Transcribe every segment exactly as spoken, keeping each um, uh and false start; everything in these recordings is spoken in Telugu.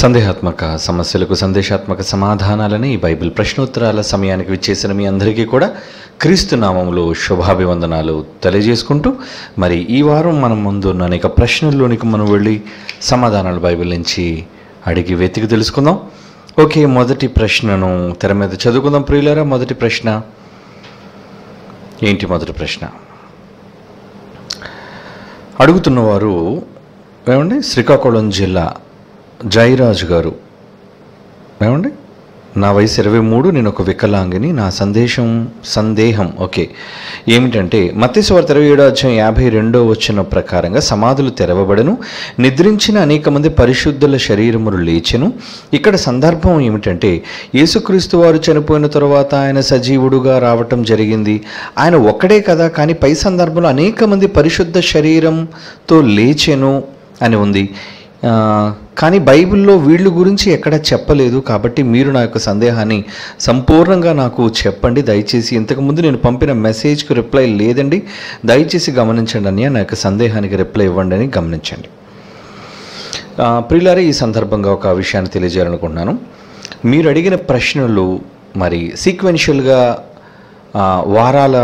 సందేహాత్మక సమస్యలకు సందేశాత్మక సమాధానాలని బైబిల్ ప్రశ్నోత్తరాల సమయానికి విచ్చేసిన మీ అందరికీ కూడా క్రీస్తు నామములో శుభాభివందనాలు తెలియజేసుకుంటూ, మరి ఈ వారం మనం ముందు ఉన్న అనేక ప్రశ్నల్లోనికి మనం వెళ్ళి సమాధానాలు బైబిల్ నుంచి అడిగి వెతికి తెలుసుకుందాం. ఓకే, మొదటి ప్రశ్నను తెర మీద చదువుకుందాం ప్రియులారా. మొదటి ప్రశ్న ఏంటి? మొదటి ప్రశ్న అడుగుతున్నవారు ఏమండి, శ్రీకాకుళం జిల్లా జయరాజు గారు. ఏమండి, నా వయసు ఇరవై మూడు, నేను ఒక వికలాంగిని. నా సందేశం సందేహం ఓకే ఏమిటంటే, మత్తయి వార్త ఇరవై ఏడవ అధ్యాయం యాభై రెండవ వచనం ప్రకారంగా సమాధులు తెరవబడను, నిద్రించిన అనేక మంది పరిశుద్ధుల శరీరములు లేచెను. ఇక్కడ సందర్భం ఏమిటంటే, యేసుక్రీస్తు వారు చనిపోయిన తర్వాత ఆయన సజీవుడుగా రావటం జరిగింది. ఆయన ఒక్కడే కదా, కానీ పై సందర్భంలో అనేక మంది పరిశుద్ధ శరీరంతో లేచెను అని ఉంది. కానీ బైబిల్లో వీళ్ళ గురించి ఎక్కడ చెప్పలేదు. కాబట్టి మీరు నా యొక్క సందేహాన్ని సంపూర్ణంగా నాకు చెప్పండి దయచేసి. ఇంతకుముందు నేను పంపిన మెసేజ్కి రిప్లై లేదండి, దయచేసి గమనించండి అని, నా యొక్క సందేహానికి రిప్లై ఇవ్వండి అని గమనించండి. ప్రియులారా, ఈ సందర్భంగా ఒక విషయాన్ని తెలియజేయాలనుకుంటున్నాను. మీరు అడిగిన ప్రశ్నలు మరి సీక్వెన్షియల్గా వారాల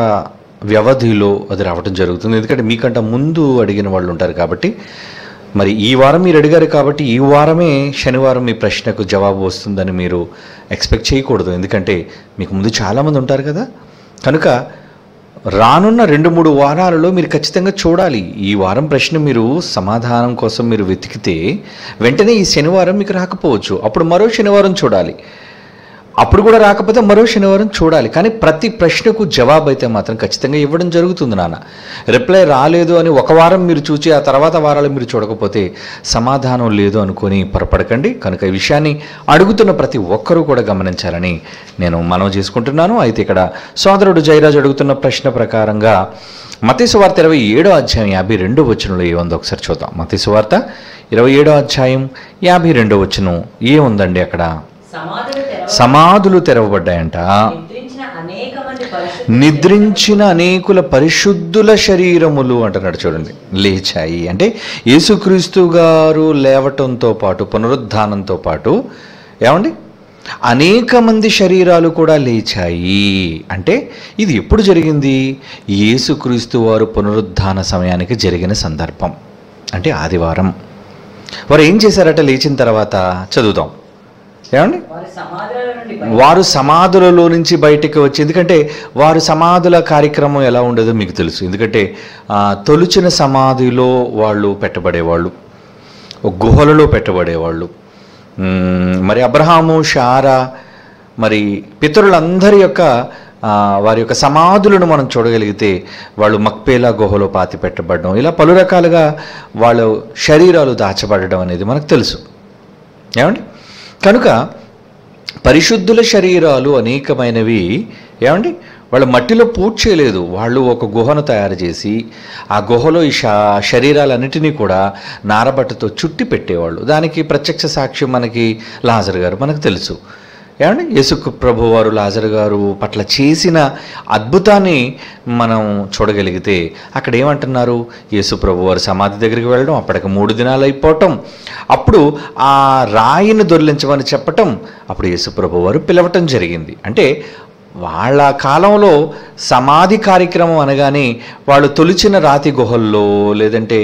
వ్యవధిలో అది రావడం జరుగుతుంది, ఎందుకంటే మీకంటే ముందు అడిగిన వాళ్ళు ఉంటారు. కాబట్టి మరి ఈ వారం మీరు అడిగారు కాబట్టి ఈ వారమే శనివారం మీ ప్రశ్నకు జవాబు వస్తుందని మీరు ఎక్స్పెక్ట్ చేయకూడదు, ఎందుకంటే మీకు ముందు చాలామంది ఉంటారు కదా. కనుక రానున్న రెండు మూడు వారాలలో మీరు ఖచ్చితంగా చూడాలి. ఈ వారం ప్రశ్న మీరు సమాధానం కోసం మీరు వెతికితే వెంటనే ఈ శనివారం మీకు రాకపోవచ్చు, అప్పుడు మరో శనివారం చూడాలి, అప్పుడు కూడా రాకపోతే మరో శనివారం చూడాలి. కానీ ప్రతి ప్రశ్నకు జవాబు అయితే మాత్రం ఖచ్చితంగా ఇవ్వడం జరుగుతుంది నాన్న. రిప్లై రాలేదు అని ఒక వారం మీరు చూసి ఆ తర్వాత వారాలు మీరు చూడకపోతే సమాధానం లేదు అనుకొని పొరపడకండి. కనుక ఈ విషయాన్ని అడుగుతున్న ప్రతి ఒక్కరూ కూడా గమనించాలని నేను మనవి చేసుకుంటున్నాను. అయితే ఇక్కడ సోదరుడు జయరాజు అడుగుతున్న ప్రశ్న ప్రకారంగా మత్తయి సువార్త ఇరవై ఏడో అధ్యాయం యాభై రెండో వచనంలో ఏముందో ఒకసారి చూద్దాం. మత్తయి సువార్త ఇరవై ఏడో అధ్యాయం యాభై రెండో వచనం ఏముందండి అక్కడ? సమాధులు తెరవబడ్డాయంట, నిద్రించిన అనేకుల పరిశుద్ధుల శరీరములు అంటున్నాడు. చూడండి, లేచాయి అంటే యేసుక్రీస్తు గారు లేవటంతో పాటు పునరుద్ధానంతో పాటు ఏమండి అనేక మంది శరీరాలు కూడా లేచాయి. అంటే ఇది ఎప్పుడు జరిగింది? యేసుక్రీస్తు వారు పునరుద్ధాన సమయానికి జరిగిన సందర్భం, అంటే ఆదివారం. వారు ఏం చేశారట లేచిన తర్వాత? చదువుదాం. ఏమండి, వారు సమాధులలో నుంచి బయటకు వచ్చి, ఎందుకంటే వారు సమాధుల కార్యక్రమం ఎలా ఉండదో మీకు తెలుసు, ఎందుకంటే తొలిచిన సమాధిలో వాళ్ళు పెట్టబడేవాళ్ళు, గుహలలో పెట్టబడేవాళ్ళు. మరి అబ్రహాము, శారా, మరి పితరులందరి యొక్క వారి యొక్క సమాధులను మనం చూడగలిగితే వాళ్ళు మక్పేలా గుహలో పాతి పెట్టబడడం, ఇలా పలు రకాలుగా వాళ్ళ శరీరాలు దాచబడడం అనేది మనకు తెలుసు. ఏమండి, కనుక పరిశుద్ధుల శరీరాలు అనేకమైనవి ఏమండి వాళ్ళు మట్టిలో పూడ్చేయలేదు. వాళ్ళు ఒక గుహను తయారు చేసి ఆ గుహలో ఈ శరీరాలన్నిటినీ కూడా నారబట్టతో చుట్టి పెట్టేవాళ్ళు. దానికి ప్రత్యక్ష సాక్ష్యం మనకి లాజరు గారు మనకు తెలుసు. ఏమండి, యేసు ప్రభు వారు లాజరు గారు పట్ల చేసిన అద్భుతాన్ని మనం చూడగలిగితే అక్కడ ఏమంటున్నారు? యేసు ప్రభు వారు సమాధి దగ్గరికి వెళ్ళడం, అప్పటికి మూడు దినాలు అయిపోవటం, అప్పుడు ఆ రాయిని దొర్లించమని చెప్పటం, అప్పుడు యేసు ప్రభు వారు పిలవటం జరిగింది. అంటే వాళ్ళ కాలంలో సమాధి కార్యక్రమం అనగానే వాళ్ళు తొలిచిన రాతి గుహల్లో లేదంటే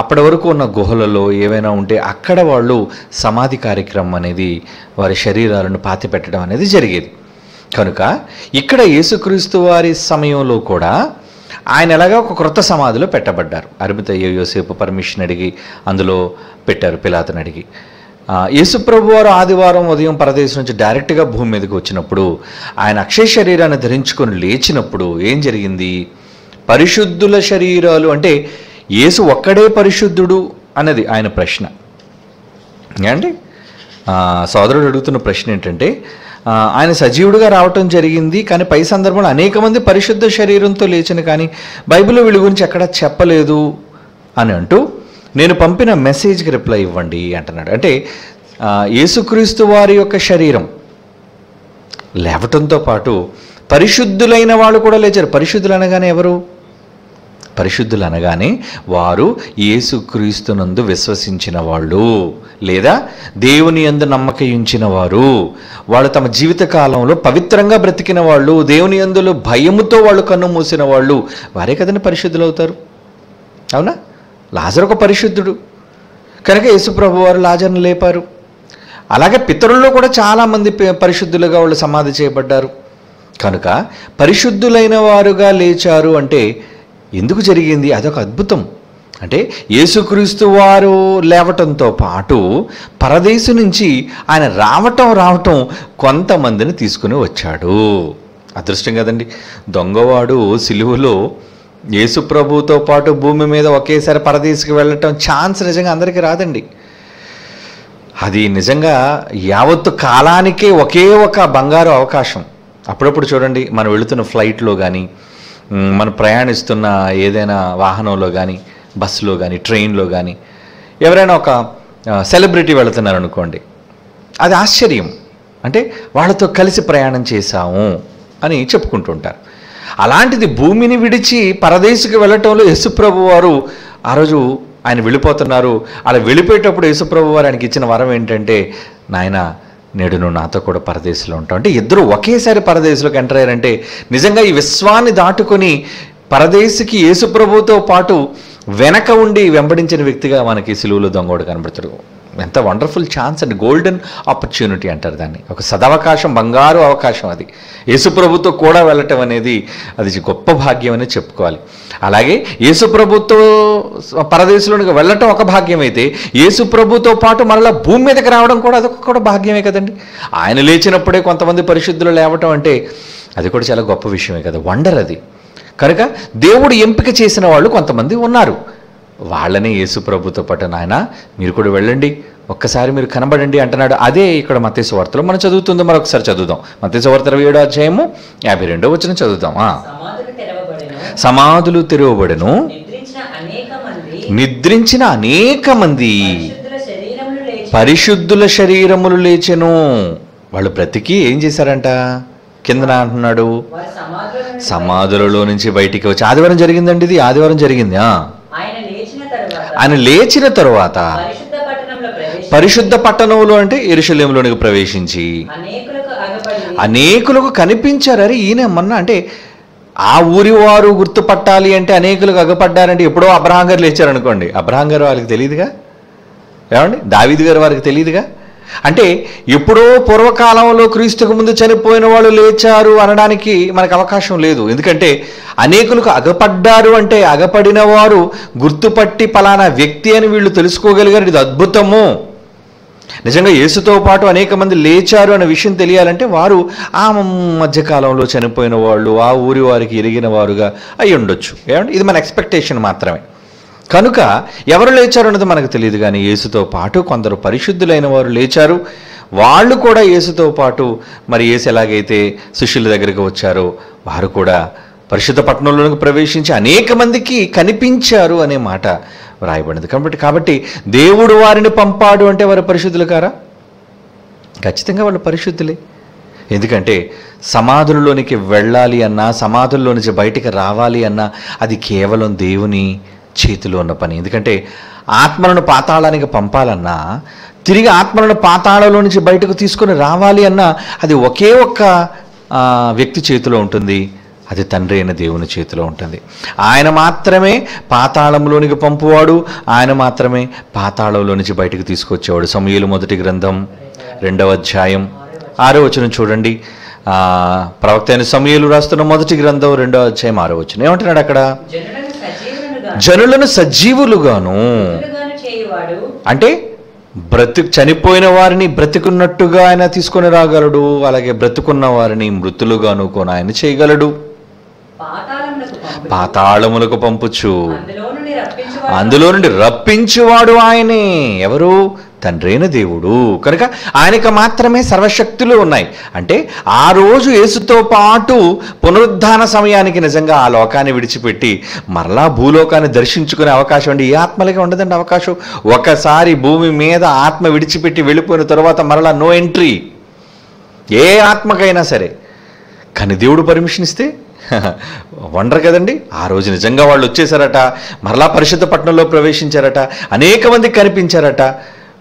అప్పటి వరకు ఉన్న గుహలలో ఏవైనా ఉంటే అక్కడ వాళ్ళు సమాధి కార్యక్రమం అనేది వారి శరీరాలను పాతిపెట్టడం అనేది జరిగేది. కనుక ఇక్కడ యేసుక్రీస్తు వారి సమయంలో కూడా ఆయన ఎలాగా ఒక క్రొత్త సమాధిలో పెట్టబడ్డారు. అరిమతయ్య యోసేపు పర్మిషన్ అడిగి అందులో పెట్టారు, పిలాతుని అడిగి. యేసుప్రభు వారు ఆదివారం ఉదయం పరదేశం నుంచి డైరెక్ట్గా భూమి మీదకి వచ్చినప్పుడు ఆయన అక్షయ శరీరాన్ని ధరించుకొని లేచినప్పుడు ఏం జరిగింది? పరిశుద్ధుల శరీరాలు అంటే యేసు ఒక్కడే పరిశుద్ధుడు అన్నది ఆయన ప్రశ్న. అంటే సోదరుడు అడుగుతున్న ప్రశ్న ఏంటంటే, ఆయన సజీవుడిగా రావటం జరిగింది, కానీ పై సందర్భంలో అనేక మంది పరిశుద్ధ శరీరంతో లేచిన, కానీ బైబిల్లో వీళ్ళ గురించి ఎక్కడా చెప్పలేదు అని అంటూ, నేను పంపిన మెసేజ్కి రిప్లై ఇవ్వండి అంటున్నాడు. అంటే యేసుక్రీస్తు వారి యొక్క శరీరం లేవటంతో పాటు పరిశుద్ధులైన వాళ్ళు కూడా లేచారు. పరిశుద్ధులు అనగానే ఎవరు? పరిశుద్ధులు అనగానే వారు యేసుక్రీస్తునందు విశ్వసించిన వాళ్ళు లేదా దేవుని యందు నమ్మకయించిన వారు. వాళ్ళు తమ జీవిత కాలంలో పవిత్రంగా బ్రతికిన వాళ్ళు, దేవుని యందులో భయముతో వాళ్ళు కన్ను మూసిన వాళ్ళు, వారే కదండి పరిశుద్ధులు అవుతారు. అవునా? లాజరు ఒక పరిశుద్ధుడు కనుక యేసుప్రభు వారు లాజర్ను లేపారు. అలాగే పితరుల్లో కూడా చాలామంది పరిశుద్ధులుగా వాళ్ళు సమాధి చేయబడ్డారు. కనుక పరిశుద్ధులైన వారుగా లేచారు అంటే ఎందుకు జరిగింది? అదొక అద్భుతం. అంటే యేసుక్రీస్తు వారు లేవటంతో పాటు పరదేశం నుంచి ఆయన రావటం రావటం కొంతమందిని తీసుకుని వచ్చాడు. అదృష్టం కదండి. దొంగవాడు సిలువలో యేసుప్రభుతో పాటు భూమి మీద ఒకేసారి పరదేశకు వెళ్ళటం ఛాన్స్ నిజంగా అందరికీ రాదండి. అది నిజంగా యావత్తు కాలానికే ఒకే ఒక బంగారు అవకాశం. అప్పుడప్పుడు చూడండి, మనం వెళుతున్న ఫ్లైట్లో కానీ, మనం ప్రయాణిస్తున్న ఏదైనా వాహనంలో కానీ, బస్సులో కానీ, ట్రైన్లో కానీ ఎవరైనా ఒక సెలబ్రిటీ వెళుతున్నారనుకోండి, అది ఆశ్చర్యం. అంటే వాళ్ళతో కలిసి ప్రయాణం చేశాము అని చెప్పుకుంటుంటారు. అలాంటిది భూమిని విడిచి పరదేశకు వెళ్ళటంలో యేసుప్రభు వారు ఆ రోజు ఆయన వెళ్ళిపోతున్నారు. అలా వెళ్ళిపోయేటప్పుడు యేసుప్రభు వారు ఆయనకి ఇచ్చిన వరం ఏంటంటే, నాయన నేడు నువ్వు నాతో కూడా పరదేశంలో ఉంటావు అంటే ఇద్దరు ఒకేసారి పరదేశంలోకి ఎంటర్ అయ్యారంటే నిజంగా ఈ విశ్వాన్ని దాటుకొని పరదేశికి యేసుప్రభుతో పాటు వెనక ఉండి వెంబడించిన వ్యక్తిగా మనకి సిలువులో దొంగోడు కనబడతాడు. ఎంత wonderful chance and golden opportunity అంటారు దాన్ని. ఒక సదవకాశం, బంగారు అవకాశం. అది యేసుప్రభుతో కూడా వెళ్ళటం అనేది అది గొప్ప భాగ్యం అనేది చెప్పుకోవాలి. అలాగే యేసుప్రభుతో పరదేశంలోనికి వెళ్ళటం ఒక భాగ్యం అయితే యేసుప్రభుతో పాటు మరలా భూమి మీదకి రావడం కూడా అదొక కూడా భాగ్యమే కదండి. ఆయన లేచినప్పుడే కొంతమంది పరిశుద్ధులు లేవటం అంటే అది కూడా చాలా గొప్ప విషయమే కదా, వండర్ అది. కనుక దేవుడు ఎంపిక చేసిన వాళ్ళు కొంతమంది ఉన్నారు. వాళ్ళనే యేసుప్రభుతో పాటు నాయన మీరు కూడా వెళ్ళండి, ఒక్కసారి మీరు కనబడండి అంటున్నాడు. అదే ఇక్కడ మత్తయి సువార్తలో మనం చదువుతుందో మరొకసారి చదువుదాం. మత్తయి సువార్త ఇరవై ఏడో అధ్యాయము యాభై రెండో వచనం చదువుదాం. సమాధులు తెరవబడెను, నిద్రించిన అనేక మంది పరిశుద్ధుల శరీరములు లేచెను. వాళ్ళు బ్రతికి ఏం చేశారంట? కిందన అంటున్నాడు సమాధులలో నుంచి బయటికి వచ్చి. ఆదివారం జరిగిందండి ఇది, ఆదివారం జరిగింది. ఆయన లేచిన తరువాత పరిశుద్ధ పట్టణంలో అంటే యెరూషలేములోనికి ప్రవేశించి అనేకులకు కనిపించారు. అరే ఈయన మొన్న అంటే ఆ ఊరి వారు గుర్తుపట్టాలి అంటే అనేకులకు అగపడ్డారంటే ఎప్పుడో అబ్రహాం గారు లేచారనుకోండి, అబ్రహాం గారు వాళ్ళకి తెలియదుగా, ఏమండి దావీదు గారు వారికి తెలియదుగా. అంటే ఎప్పుడో పూర్వకాలంలో క్రీస్తుకు ముందు చనిపోయిన వాళ్ళు లేచారు అనడానికి మనకు అవకాశం లేదు. ఎందుకంటే అనేకులకు అగపడ్డారు అంటే అగపడిన వారు గుర్తుపట్టి పలానా వ్యక్తి అని వీళ్ళు తెలుసుకోగలిగారు. ఇది అద్భుతము. నిజంగా యేసుతో పాటు అనేక మంది లేచారు అనే విషయం తెలియాలంటే వారు ఆ మధ్యకాలంలో చనిపోయిన వాళ్ళు, ఆ ఊరి వారికి ఎరిగిన వారుగా అయి ఉండొచ్చు. ఏమంటే ఇది మన ఎక్స్పెక్టేషన్ మాత్రమే. కనుక ఎవరు లేచారు అన్నది మనకు తెలియదు, కానీ యేసుతో పాటు కొందరు పరిశుద్ధులైన వారు లేచారు. వాళ్ళు కూడా యేసుతో పాటు మరి యేసు ఎలాగైతే శిష్యుల దగ్గరికి వచ్చారో వారు కూడా పరిశుద్ధ పట్టణంలోకి ప్రవేశించి అనేక మందికి కనిపించారు అనే మాట రాయబడింది. కాబట్టి కాబట్టి దేవుడు వారిని పంపాడు అంటే వారు పరిశుద్ధులు కారా? ఖచ్చితంగా వాళ్ళు పరిశుద్ధులే. ఎందుకంటే సమాధుల్లోనికి వెళ్ళాలి అన్నా, సమాధుల్లో నుంచి బయటికి రావాలి అన్నా అది కేవలం దేవుని చేతిలో ఉన్న పని. ఎందుకంటే ఆత్మలను పాతాళానికి పంపాలన్నా, తిరిగి ఆత్మలను పాతాళంలో నుంచి బయటకు తీసుకొని రావాలి అన్నా అది ఒకే ఒక్క వ్యక్తి చేతిలో ఉంటుంది, అది తండ్రి అయిన దేవుని చేతిలో ఉంటుంది. ఆయన మాత్రమే పాతాళంలోనికి పంపువాడు, ఆయన మాత్రమే పాతాళంలో నుంచి బయటకు తీసుకొచ్చేవాడు. సమూయేలు మొదటి గ్రంథం రెండవ అధ్యాయం ఆరో వచనం చూడండి. ప్రవక్త అయిన సమూయేలు రాస్తున్న మొదటి గ్రంథం రెండవ అధ్యాయం ఆరో వచనం ఏమంటున్నాడు అక్కడ? జనులను సజీవులుగాను, అంటే బ్రతు చనిపోయిన వారిని బ్రతికున్నట్టుగా ఆయన తీసుకొని రాగలడు, అలాగే బ్రతుకున్న వారిని మృతులుగాను కొని ఆయన చేయగలడు. పాతాళములకు పంపుచు అందులో నుండి రప్పించువాడు ఆయనే. ఎవరు? తండ్రైన దేవుడు. కనుక ఆయనకు మాత్రమే సర్వశక్తులు ఉన్నాయి. అంటే ఆ రోజు యేసుతో పాటు పునరుద్ధాన సమయానికి నిజంగా ఆ లోకాన్ని విడిచిపెట్టి మరలా భూలోకాన్ని దర్శించుకునే అవకాశం అండి ఏ ఆత్మలకి ఉండదండి అవకాశం. ఒకసారి భూమి మీద ఆత్మ విడిచిపెట్టి వెళ్ళిపోయిన తర్వాత మరలా నో ఎంట్రీ ఏ ఆత్మకైనా సరే. కానీ దేవుడు పర్మిషన్ ఇస్తే వండర్ కదండి. ఆ రోజు నిజంగా వాళ్ళు వచ్చేసారట, మరలా పరిశుద్ధ పట్టణంలో ప్రవేశించారట, అనేక మందికి కనిపించారట.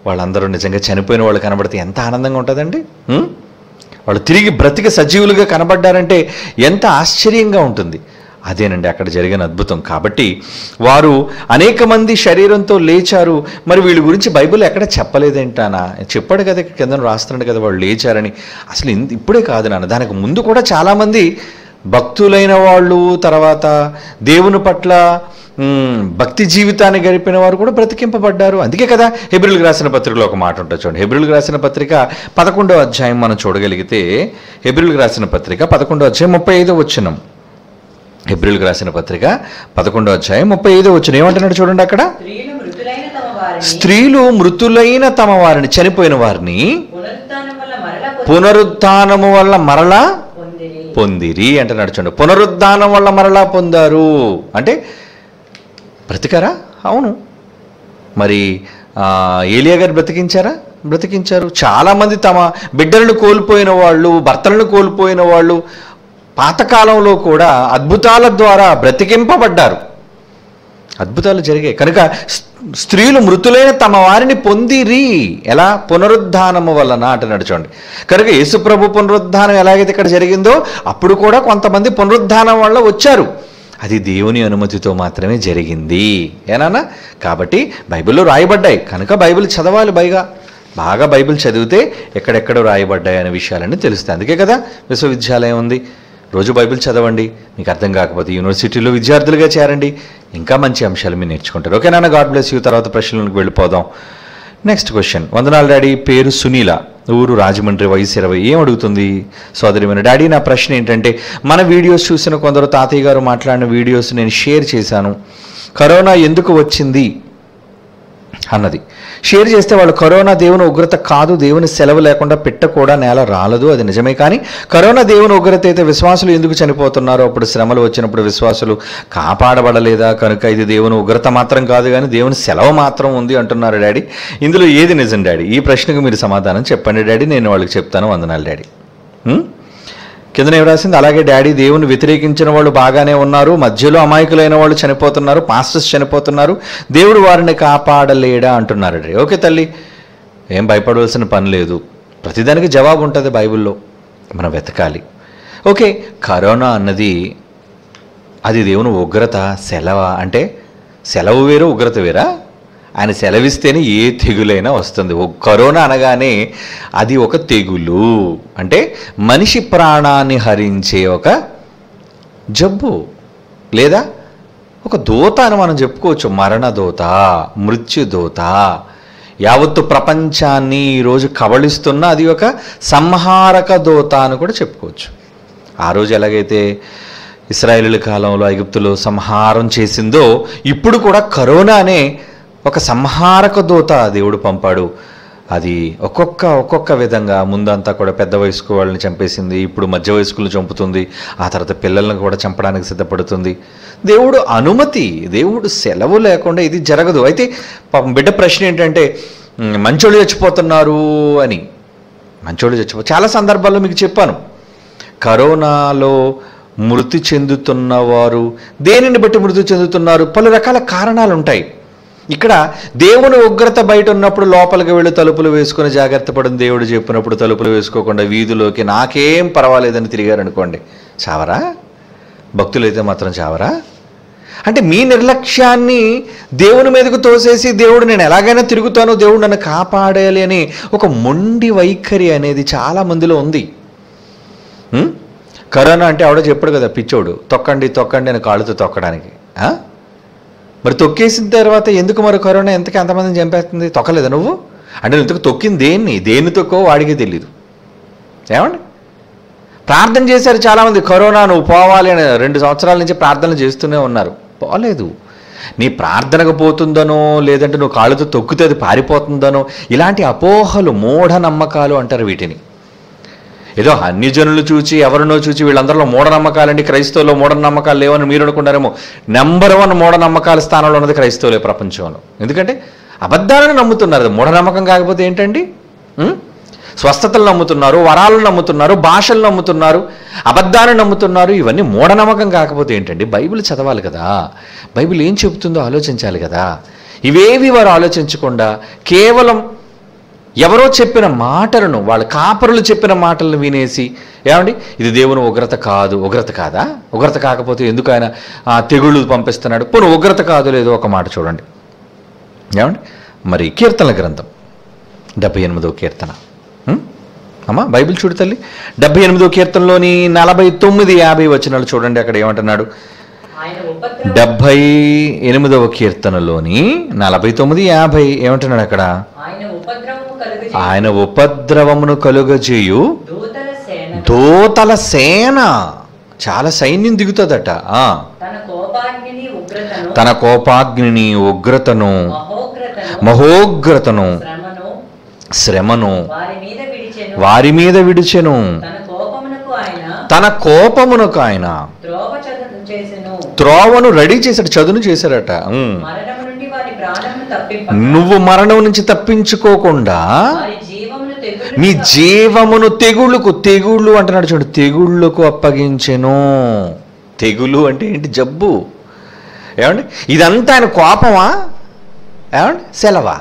వాళ్ళందరూ నిజంగా చనిపోయిన వాళ్ళు కనబడితే ఎంత ఆనందంగా ఉంటుందండి. వాళ్ళు తిరిగి బ్రతికి సజీవులుగా కనబడ్డారంటే ఎంత ఆశ్చర్యంగా ఉంటుంది. అదేనండి అక్కడ జరిగిన అద్భుతం. కాబట్టి వారు అనేక మంది శరీరంతో లేచారు. మరి వీళ్ళ గురించి బైబిల్ ఎక్కడ చెప్పలేదేంటానా? చెప్పాడు కదా, ఇక్కడ కిందను రాస్తున్నాడు కదా వాళ్ళు లేచారని. అసలు ఇప్పుడే కాదు నాన్న, దానికి ముందు కూడా చాలామంది భక్తులైన వాళ్ళు, తర్వాత దేవుని పట్ల భక్తి జీవితాన్ని గడిపిన వారు కూడా బ్రతికింపబడ్డారు. అందుకే కదా హెబ్రీయులకు రాసిన పత్రికలో ఒక మాట ఉంటుంది చూడండి. హెబ్రీయులకు రాసిన పత్రిక పదకొండవ అధ్యాయం మనం చూడగలిగితే, హెబ్రీయులకు రాసిన పత్రిక పదకొండవ అధ్యాయం ముప్పై ఐదో వచనం. హెబ్రీయులకు రాసిన పత్రిక పదకొండవ అధ్యాయం ముప్పై ఐదో వచనం ఏమంటున్నాడు చూడండి అక్కడ. స్త్రీలు మృతులైన తమ వారిని, చనిపోయిన వారిని పునరుత్థానము వల్ల మరలా పొందిరి అంటున్నాడు చూడండి. పునరుద్ధానం వల్ల మరలా పొందారు అంటే బ్రతికారా? అవును. మరి ఏలియా గారు బ్రతికించారా? బ్రతికించారు. చాలామంది తమ బిడ్డలను కోల్పోయిన వాళ్ళు, భర్తలను కోల్పోయిన వాళ్ళు పాతకాలంలో కూడా అద్భుతాల ద్వారా బ్రతికింపబడ్డారు. అద్భుతాలు జరిగాయి. కనుక స్త్రీలు మృతులైన తమ వారిని పొందిరి. ఎలా? పునరుద్ధానము వలన అంటున్నాడు చూడండి. కనుక యేసుప్రభు పునరుద్ధానం ఎలాగైతే ఇక్కడ జరిగిందో, అప్పుడు కూడా కొంతమంది పునరుద్ధానం వల్ల వచ్చారు. అది దేవుని అనుమతితో మాత్రమే జరిగింది ఏనా? కాబట్టి బైబిల్లో రాయబడ్డాయి కనుక బైబిల్ చదవాలి. పైగా బాగా బైబిల్ చదివితే ఎక్కడెక్కడ రాయబడ్డాయి అనే విషయాలన్నీ తెలుస్తాయి. అందుకే కదా విశ్వవిద్యాలయం ఉంది. రోజు బైబిల్ చదవండి. మీకు అర్థం కాకపోతే యూనివర్సిటీలో విద్యార్థులుగా చేరండి. ఇంకా మంచి అంశాలు మీరు నేర్చుకుంటారు. ఓకే నాన్న, గాడ్ బ్లెస్ యూ. తర్వాత ప్రశ్నలకు వెళ్ళిపోదాం. Next question. వందనాలు డాడీ. పేరు సునీల, ఊరు రాజమండ్రి, వయసు ఇరవై. ఏం అడుగుతుంది సోదరిమైన? డాడీ నా ప్రశ్న ఏంటంటే, మన వీడియోస్ చూసిన కొందరు తాతయ్య గారు మాట్లాడిన వీడియోస్ నేను షేర్ చేశాను. కరోనా ఎందుకు వచ్చింది అన్నది షేర్ చేస్తే వాళ్ళు, కరోనా దేవుని ఉగ్రత కాదు, దేవుని సెలవు లేకుండా పెట్ట కూడా నేల రాలదు, అది నిజమే. కానీ కరోనా దేవుని ఉగ్రత అయితే విశ్వాసులు ఎందుకు చనిపోతున్నారో? అప్పుడు శ్రమలు వచ్చినప్పుడు విశ్వాసులు కాపాడబడలేదా? కనుక ఇది దేవుని ఉగ్రత మాత్రం కాదు, కానీ దేవుని సెలవు మాత్రం ఉంది అంటున్నారు డాడీ. ఇందులో ఏది నిజం డాడీ? ఈ ప్రశ్నకు మీరు సమాధానం చెప్పండి డాడీ, నేను వాళ్ళకి చెప్తాను. వందనాలు డాడీ. కిందనే రాసింది అలాగే డాడీ, దేవుని వ్యతిరేకించిన వాళ్ళు బాగానే ఉన్నారు, మధ్యలో అమాయకులైన వాళ్ళు చనిపోతున్నారు, పాస్టర్స్ చనిపోతున్నారు, దేవుడు వారిని కాపాడలేడా అంటున్నారు డాడీ. ఓకే తల్లి, ఏం భయపడవలసిన పని లేదు. ప్రతిదానికి జవాబు ఉంటుంది బైబిల్లో, మనం వెతకాలి. ఓకే, కరోనా అన్నది అది దేవుని ఉగ్రత సెలవ అంటే, సెలవు వేరు ఉగ్రత వేరా? ఆయన సెలవిస్తేనే ఏ తెగులైనా వస్తుంది. కరోనా అనగానే అది ఒక తెగులు, అంటే మనిషి ప్రాణాన్ని హరించే ఒక జబ్బు, లేదా ఒక దోత అని మనం చెప్పుకోవచ్చు. మరణదోత, మృత్యుదోత, యావత్తు ప్రపంచాన్ని ఈరోజు కబళిస్తున్న అది ఒక సంహారక దోత అని కూడా చెప్పుకోవచ్చు. ఆ రోజు ఎలాగైతే ఇశ్రాయేలు కాలంలో ఐగుప్తులో సంహారం చేసిందో, ఇప్పుడు కూడా కరోనానే ఒక సంహారక దూత దేవుడు పంపాడు. అది ఒక్కొక్క ఒక్కొక్క విధంగా, ముందంతా కూడా పెద్ద వయస్కు వాళ్ళని చంపేసింది, ఇప్పుడు మధ్య వయస్కులను చంపుతుంది, ఆ తర్వాత పిల్లలను కూడా చంపడానికి సిద్ధపడుతుంది. దేవుడు అనుమతి, దేవుడు సెలవు లేకుండా ఇది జరగదు. అయితే పాపం బిడ్డ ప్రశ్న ఏంటంటే, మంచోళ్ళు చచ్చిపోతున్నారు అని. మంచోళ్ళు చచ్చిపో చాలా సందర్భాల్లో మీకు చెప్పాను, కరోనాలో మృతి చెందుతున్నవారు దేనిని బట్టి మృతి చెందుతున్నారు? పలు రకాల కారణాలు ఉంటాయి. ఇక్కడ దేవుని ఉగ్రత బయట ఉన్నప్పుడు లోపలికి వెళ్ళి తలుపులు వేసుకుని జాగ్రత్త పడిన దేవుడు చెప్పినప్పుడు తలుపులు వేసుకోకుండా వీధిలోకి నాకేం పర్వాలేదని తిరిగారనుకోండి, చావరా? భక్తులైతే మాత్రం చావరా? అంటే మీ నిర్లక్ష్యాన్ని దేవుని మీదకు తోసేసి, దేవుడు నేను ఎలాగైనా తిరుగుతాను, దేవుడు నన్ను కాపాడాలి అని ఒక మొండి వైఖరి అనేది చాలామందిలో ఉంది. కరోనా అంటే ఆవిడ చెప్పాడు కదా పిచ్చోడు, తొక్కండి తొక్కండి అని కాళ్ళతో తొక్కడానికి. మరి తొక్కేసిన తర్వాత ఎందుకు మరి కరోనా ఎంతకీ అంతమందిని చంపేస్తుంది? తొక్కలేదా నువ్వు? అంటే ఇంతకు తొక్కింది దేన్ని? దేన్ని తొక్కో వాడికే తెలీదు. ఏమండి, ప్రార్థన చేశారు చాలామంది, కరోనా నువ్వు పోవాలి అని రెండు సంవత్సరాల నుంచి ప్రార్థనలు చేస్తూనే ఉన్నారు, పోలేదు. నీ ప్రార్థనకు పోతుందనో, లేదంటే నువ్వు కాళ్ళతో తొక్కితే అది పారిపోతుందనో, ఇలాంటి అపోహలు, మూఢనమ్మకాలు అంటారు వీటిని. ఏదో అన్ని జనులు చూచి, ఎవరినో చూచి, వీళ్ళందరిలో మూఢనమ్మకాలండి. క్రైస్తవులో మూఢనమ్మకాలు లేవని మీరు అనుకున్నారేమో, నెంబర్ వన్ మూఢనమ్మకాల స్థానంలో ఉన్నది క్రైస్తవులే ప్రపంచంలో. ఎందుకంటే అబద్ధాలను నమ్ముతున్నారు. అది మూఢనమ్మకం కాకపోతే ఏంటండి? స్వస్థతలు నమ్ముతున్నారు, వరాలు నమ్ముతున్నారు, భాషలు నమ్ముతున్నారు, అబద్ధాన్ని నమ్ముతున్నారు. ఇవన్నీ మూఢనమ్మకం కాకపోతే ఏంటండి, బైబిల్ చదవాలి కదా, బైబిల్ ఏం చెబుతుందో ఆలోచించాలి కదా. ఇవేవి వారు ఆలోచించకుండా కేవలం ఎవరో చెప్పిన మాటలను, వాళ్ళ కాపరులు చెప్పిన మాటలను వినేసి, ఏమండి ఇది దేవుని ఉగ్రత కాదు, ఉగ్రత కాదా, ఉగ్రత కాకపోతే ఎందుకు ఆయన తెగుళ్ళు పంపిస్తున్నాడు, పోనీ ఉగ్రత కాదు లేదో ఒక మాట చూడండి. ఏమండి మరి కీర్తనల గ్రంథం డెబ్బై ఎనిమిదో కీర్తన, అమ్మా బైబిల్ చూడు తల్లి, డెబ్బై ఎనిమిదో కీర్తనలోని నలభై తొమ్మిది యాభై వచనాలు చూడండి. అక్కడ ఏమంటున్నాడు? డెబ్బై ఎనిమిదవ కీర్తనలోని నలభై తొమ్మిది యాభై ఏమంటున్నాడు అక్కడ? ఆయన ఉపద్రవమును కలుగజేయు దోతల సేన, చాలా సైన్యం దిగుతుందట. తన కోపాగ్నిని, ఉగ్రతను, మహోగ్రతను, శ్రమను వారి మీద విడిచెను. తన కోపమునకు ఆయన త్రోవను రెడీ చేశాడు, చదును చేశాడట. నువ్వు మరణం నుంచి తప్పించుకోకుండా మీ జీవమును తెగుళ్ళకు, తెగుళ్ళు అంటున్నాడు చూడు, తెగుళ్ళకు అప్పగించెను. తెగులు అంటే ఏంటి? జబ్బు. ఏమండి ఇదంతా ఆయన కోపమా? ఏమండి సెలవా?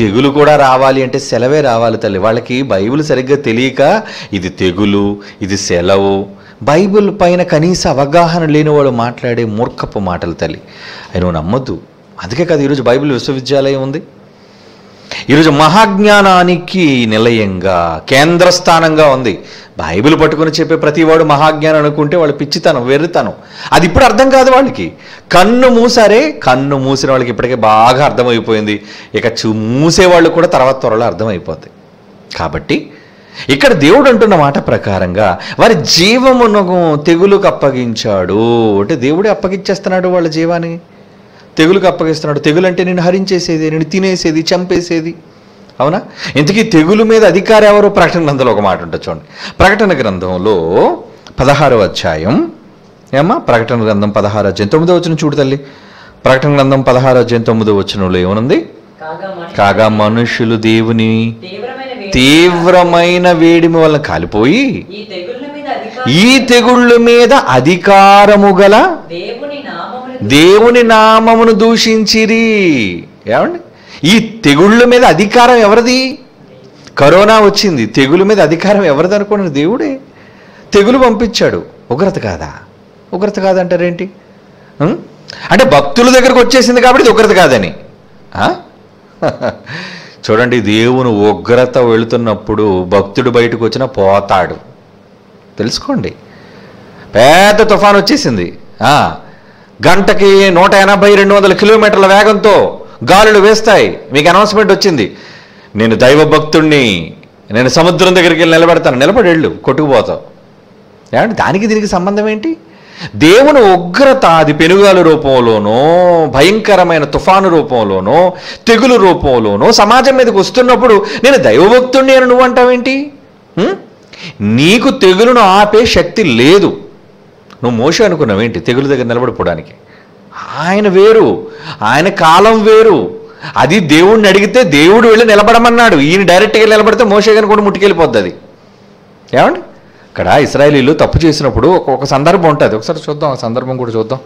తెగులు కూడా రావాలి అంటే సెలవే రావాలి తల్లి. వాళ్ళకి బైబిల్ సరిగ్గా తెలియక ఇది తెగులు, ఇది సెలవు, బైబిల్ పైన కనీస అవగాహన లేని వాళ్ళు మాట్లాడే మూర్ఖపు మాటలు తల్లి, అవి నువ్వు నమ్మద్దు. అందుకే కదా ఈరోజు బైబిల్ విశ్వవిద్యాలయం ఉంది. ఈరోజు మహాజ్ఞానానికి నిలయంగా, కేంద్రస్థానంగా ఉంది. బైబిల్ పట్టుకుని చెప్పే ప్రతి వాడు మహాజ్ఞానం అనుకుంటే వాళ్ళు పిచ్చితనం, వెర్రితనం. అది ఇప్పుడు అర్థం కాదు వాళ్ళకి. కన్ను మూసారే, కన్ను మూసిన వాళ్ళకి ఇప్పటికే బాగా అర్థమైపోయింది, ఇక చూ మూసేవాళ్ళు కూడా తర్వాత త్వరలో అర్థమైపోతాయి. కాబట్టి ఇక్కడ దేవుడు అంటున్న మాట ప్రకారంగా వారి జీవమును తెగులుకు అప్పగించాడు అంటే దేవుడే అప్పగించేస్తున్నాడు వాళ్ళ జీవాన్ని, తెగులుకు అప్పగిస్తున్నాడు. తెగులు అంటే నేను హరించేసేది, నేను తినేసేది, చంపేసేది. అవునా? ఇంతకీ తెగులు మీద అధికారి ఎవరో? ప్రకటన గ్రంథంలో ఒక మాట ఉంటుంది చూడండి. ప్రకటన గ్రంథంలో పదహారవ అధ్యాయం, ఏమా ప్రకటన గ్రంథం పదహారో అధ్యాయం తొమ్మిదో వచనం చూడు తల్లి. ప్రకటన గ్రంథం పదహారో అధ్యాయం తొమ్మిదో వచనంలో ఏమనుంది? కాగా మనుషులు దేవుని తీవ్రమైన వేడిమి వల్ల కాలిపోయి ఈ తెగుళ్ళ మీద అధికారము గల దేవుని నామమును దూషించిరి. ఏమండి ఈ తెగుళ్ళ మీద అధికారం ఎవరిది? కరోనా వచ్చింది, తెగుళ్ళ మీద అధికారం ఎవరిది అనుకోండి? దేవుడే. తెగులు పంపించాడు, ఉగ్రత కాదా? ఉగ్రత కాదంటారేంటి? అంటే భక్తుల దగ్గరకు వచ్చేసింది కాబట్టి ఉగ్రత కాదని చూడండి. దేవుని ఉగ్రత వెళుతున్నప్పుడు భక్తుడు బయటకు వచ్చినా పోతాడు, తెలుసుకోండి. పెద్ద తుఫాను వచ్చేసింది, గంటకి నూట ఎనభై రెండు వందల కిలోమీటర్ల వేగంతో గాలులు వేస్తాయి. మీకు అనౌన్స్మెంట్ వచ్చింది, నేను దైవ భక్తుణ్ణి, నేను సముద్రం దగ్గరికి వెళ్ళి నిలబెడతాను. నిలబడి వెళ్ళు, కొట్టుకుపోతావు. ఏమంటే దానికి దీనికి సంబంధం ఏంటి? దేవుని ఉగ్రత అది పెనుగాలు రూపంలోనో, భయంకరమైన తుఫాను రూపంలోనో, తెగులు రూపంలోనో సమాజం మీదకి వస్తున్నప్పుడు నేను దైవభక్తుణ్ణి అని నువ్వు అంటావేంటి? నీకు తెగులును ఆపే శక్తి లేదు. నువ్వు మోసే అనుకున్నావేంటి తెగులు దగ్గర నిలబడిపోవడానికి? ఆయన వేరు, ఆయన కాలం వేరు. అది దేవుడిని అడిగితే దేవుడు వెళ్ళి నిలబడమన్నాడు. ఈయన డైరెక్ట్గా నిలబడితే మోసే గారిని కూడా ముట్టుకెళ్ళిపోద్ది అది. ఏమండి ఇక్కడ ఇశ్రాయేలీలు తప్పు చేసినప్పుడు ఒక సందర్భం ఉంటుంది, ఒకసారి చూద్దాం. ఆ సందర్భం కూడా చూద్దాం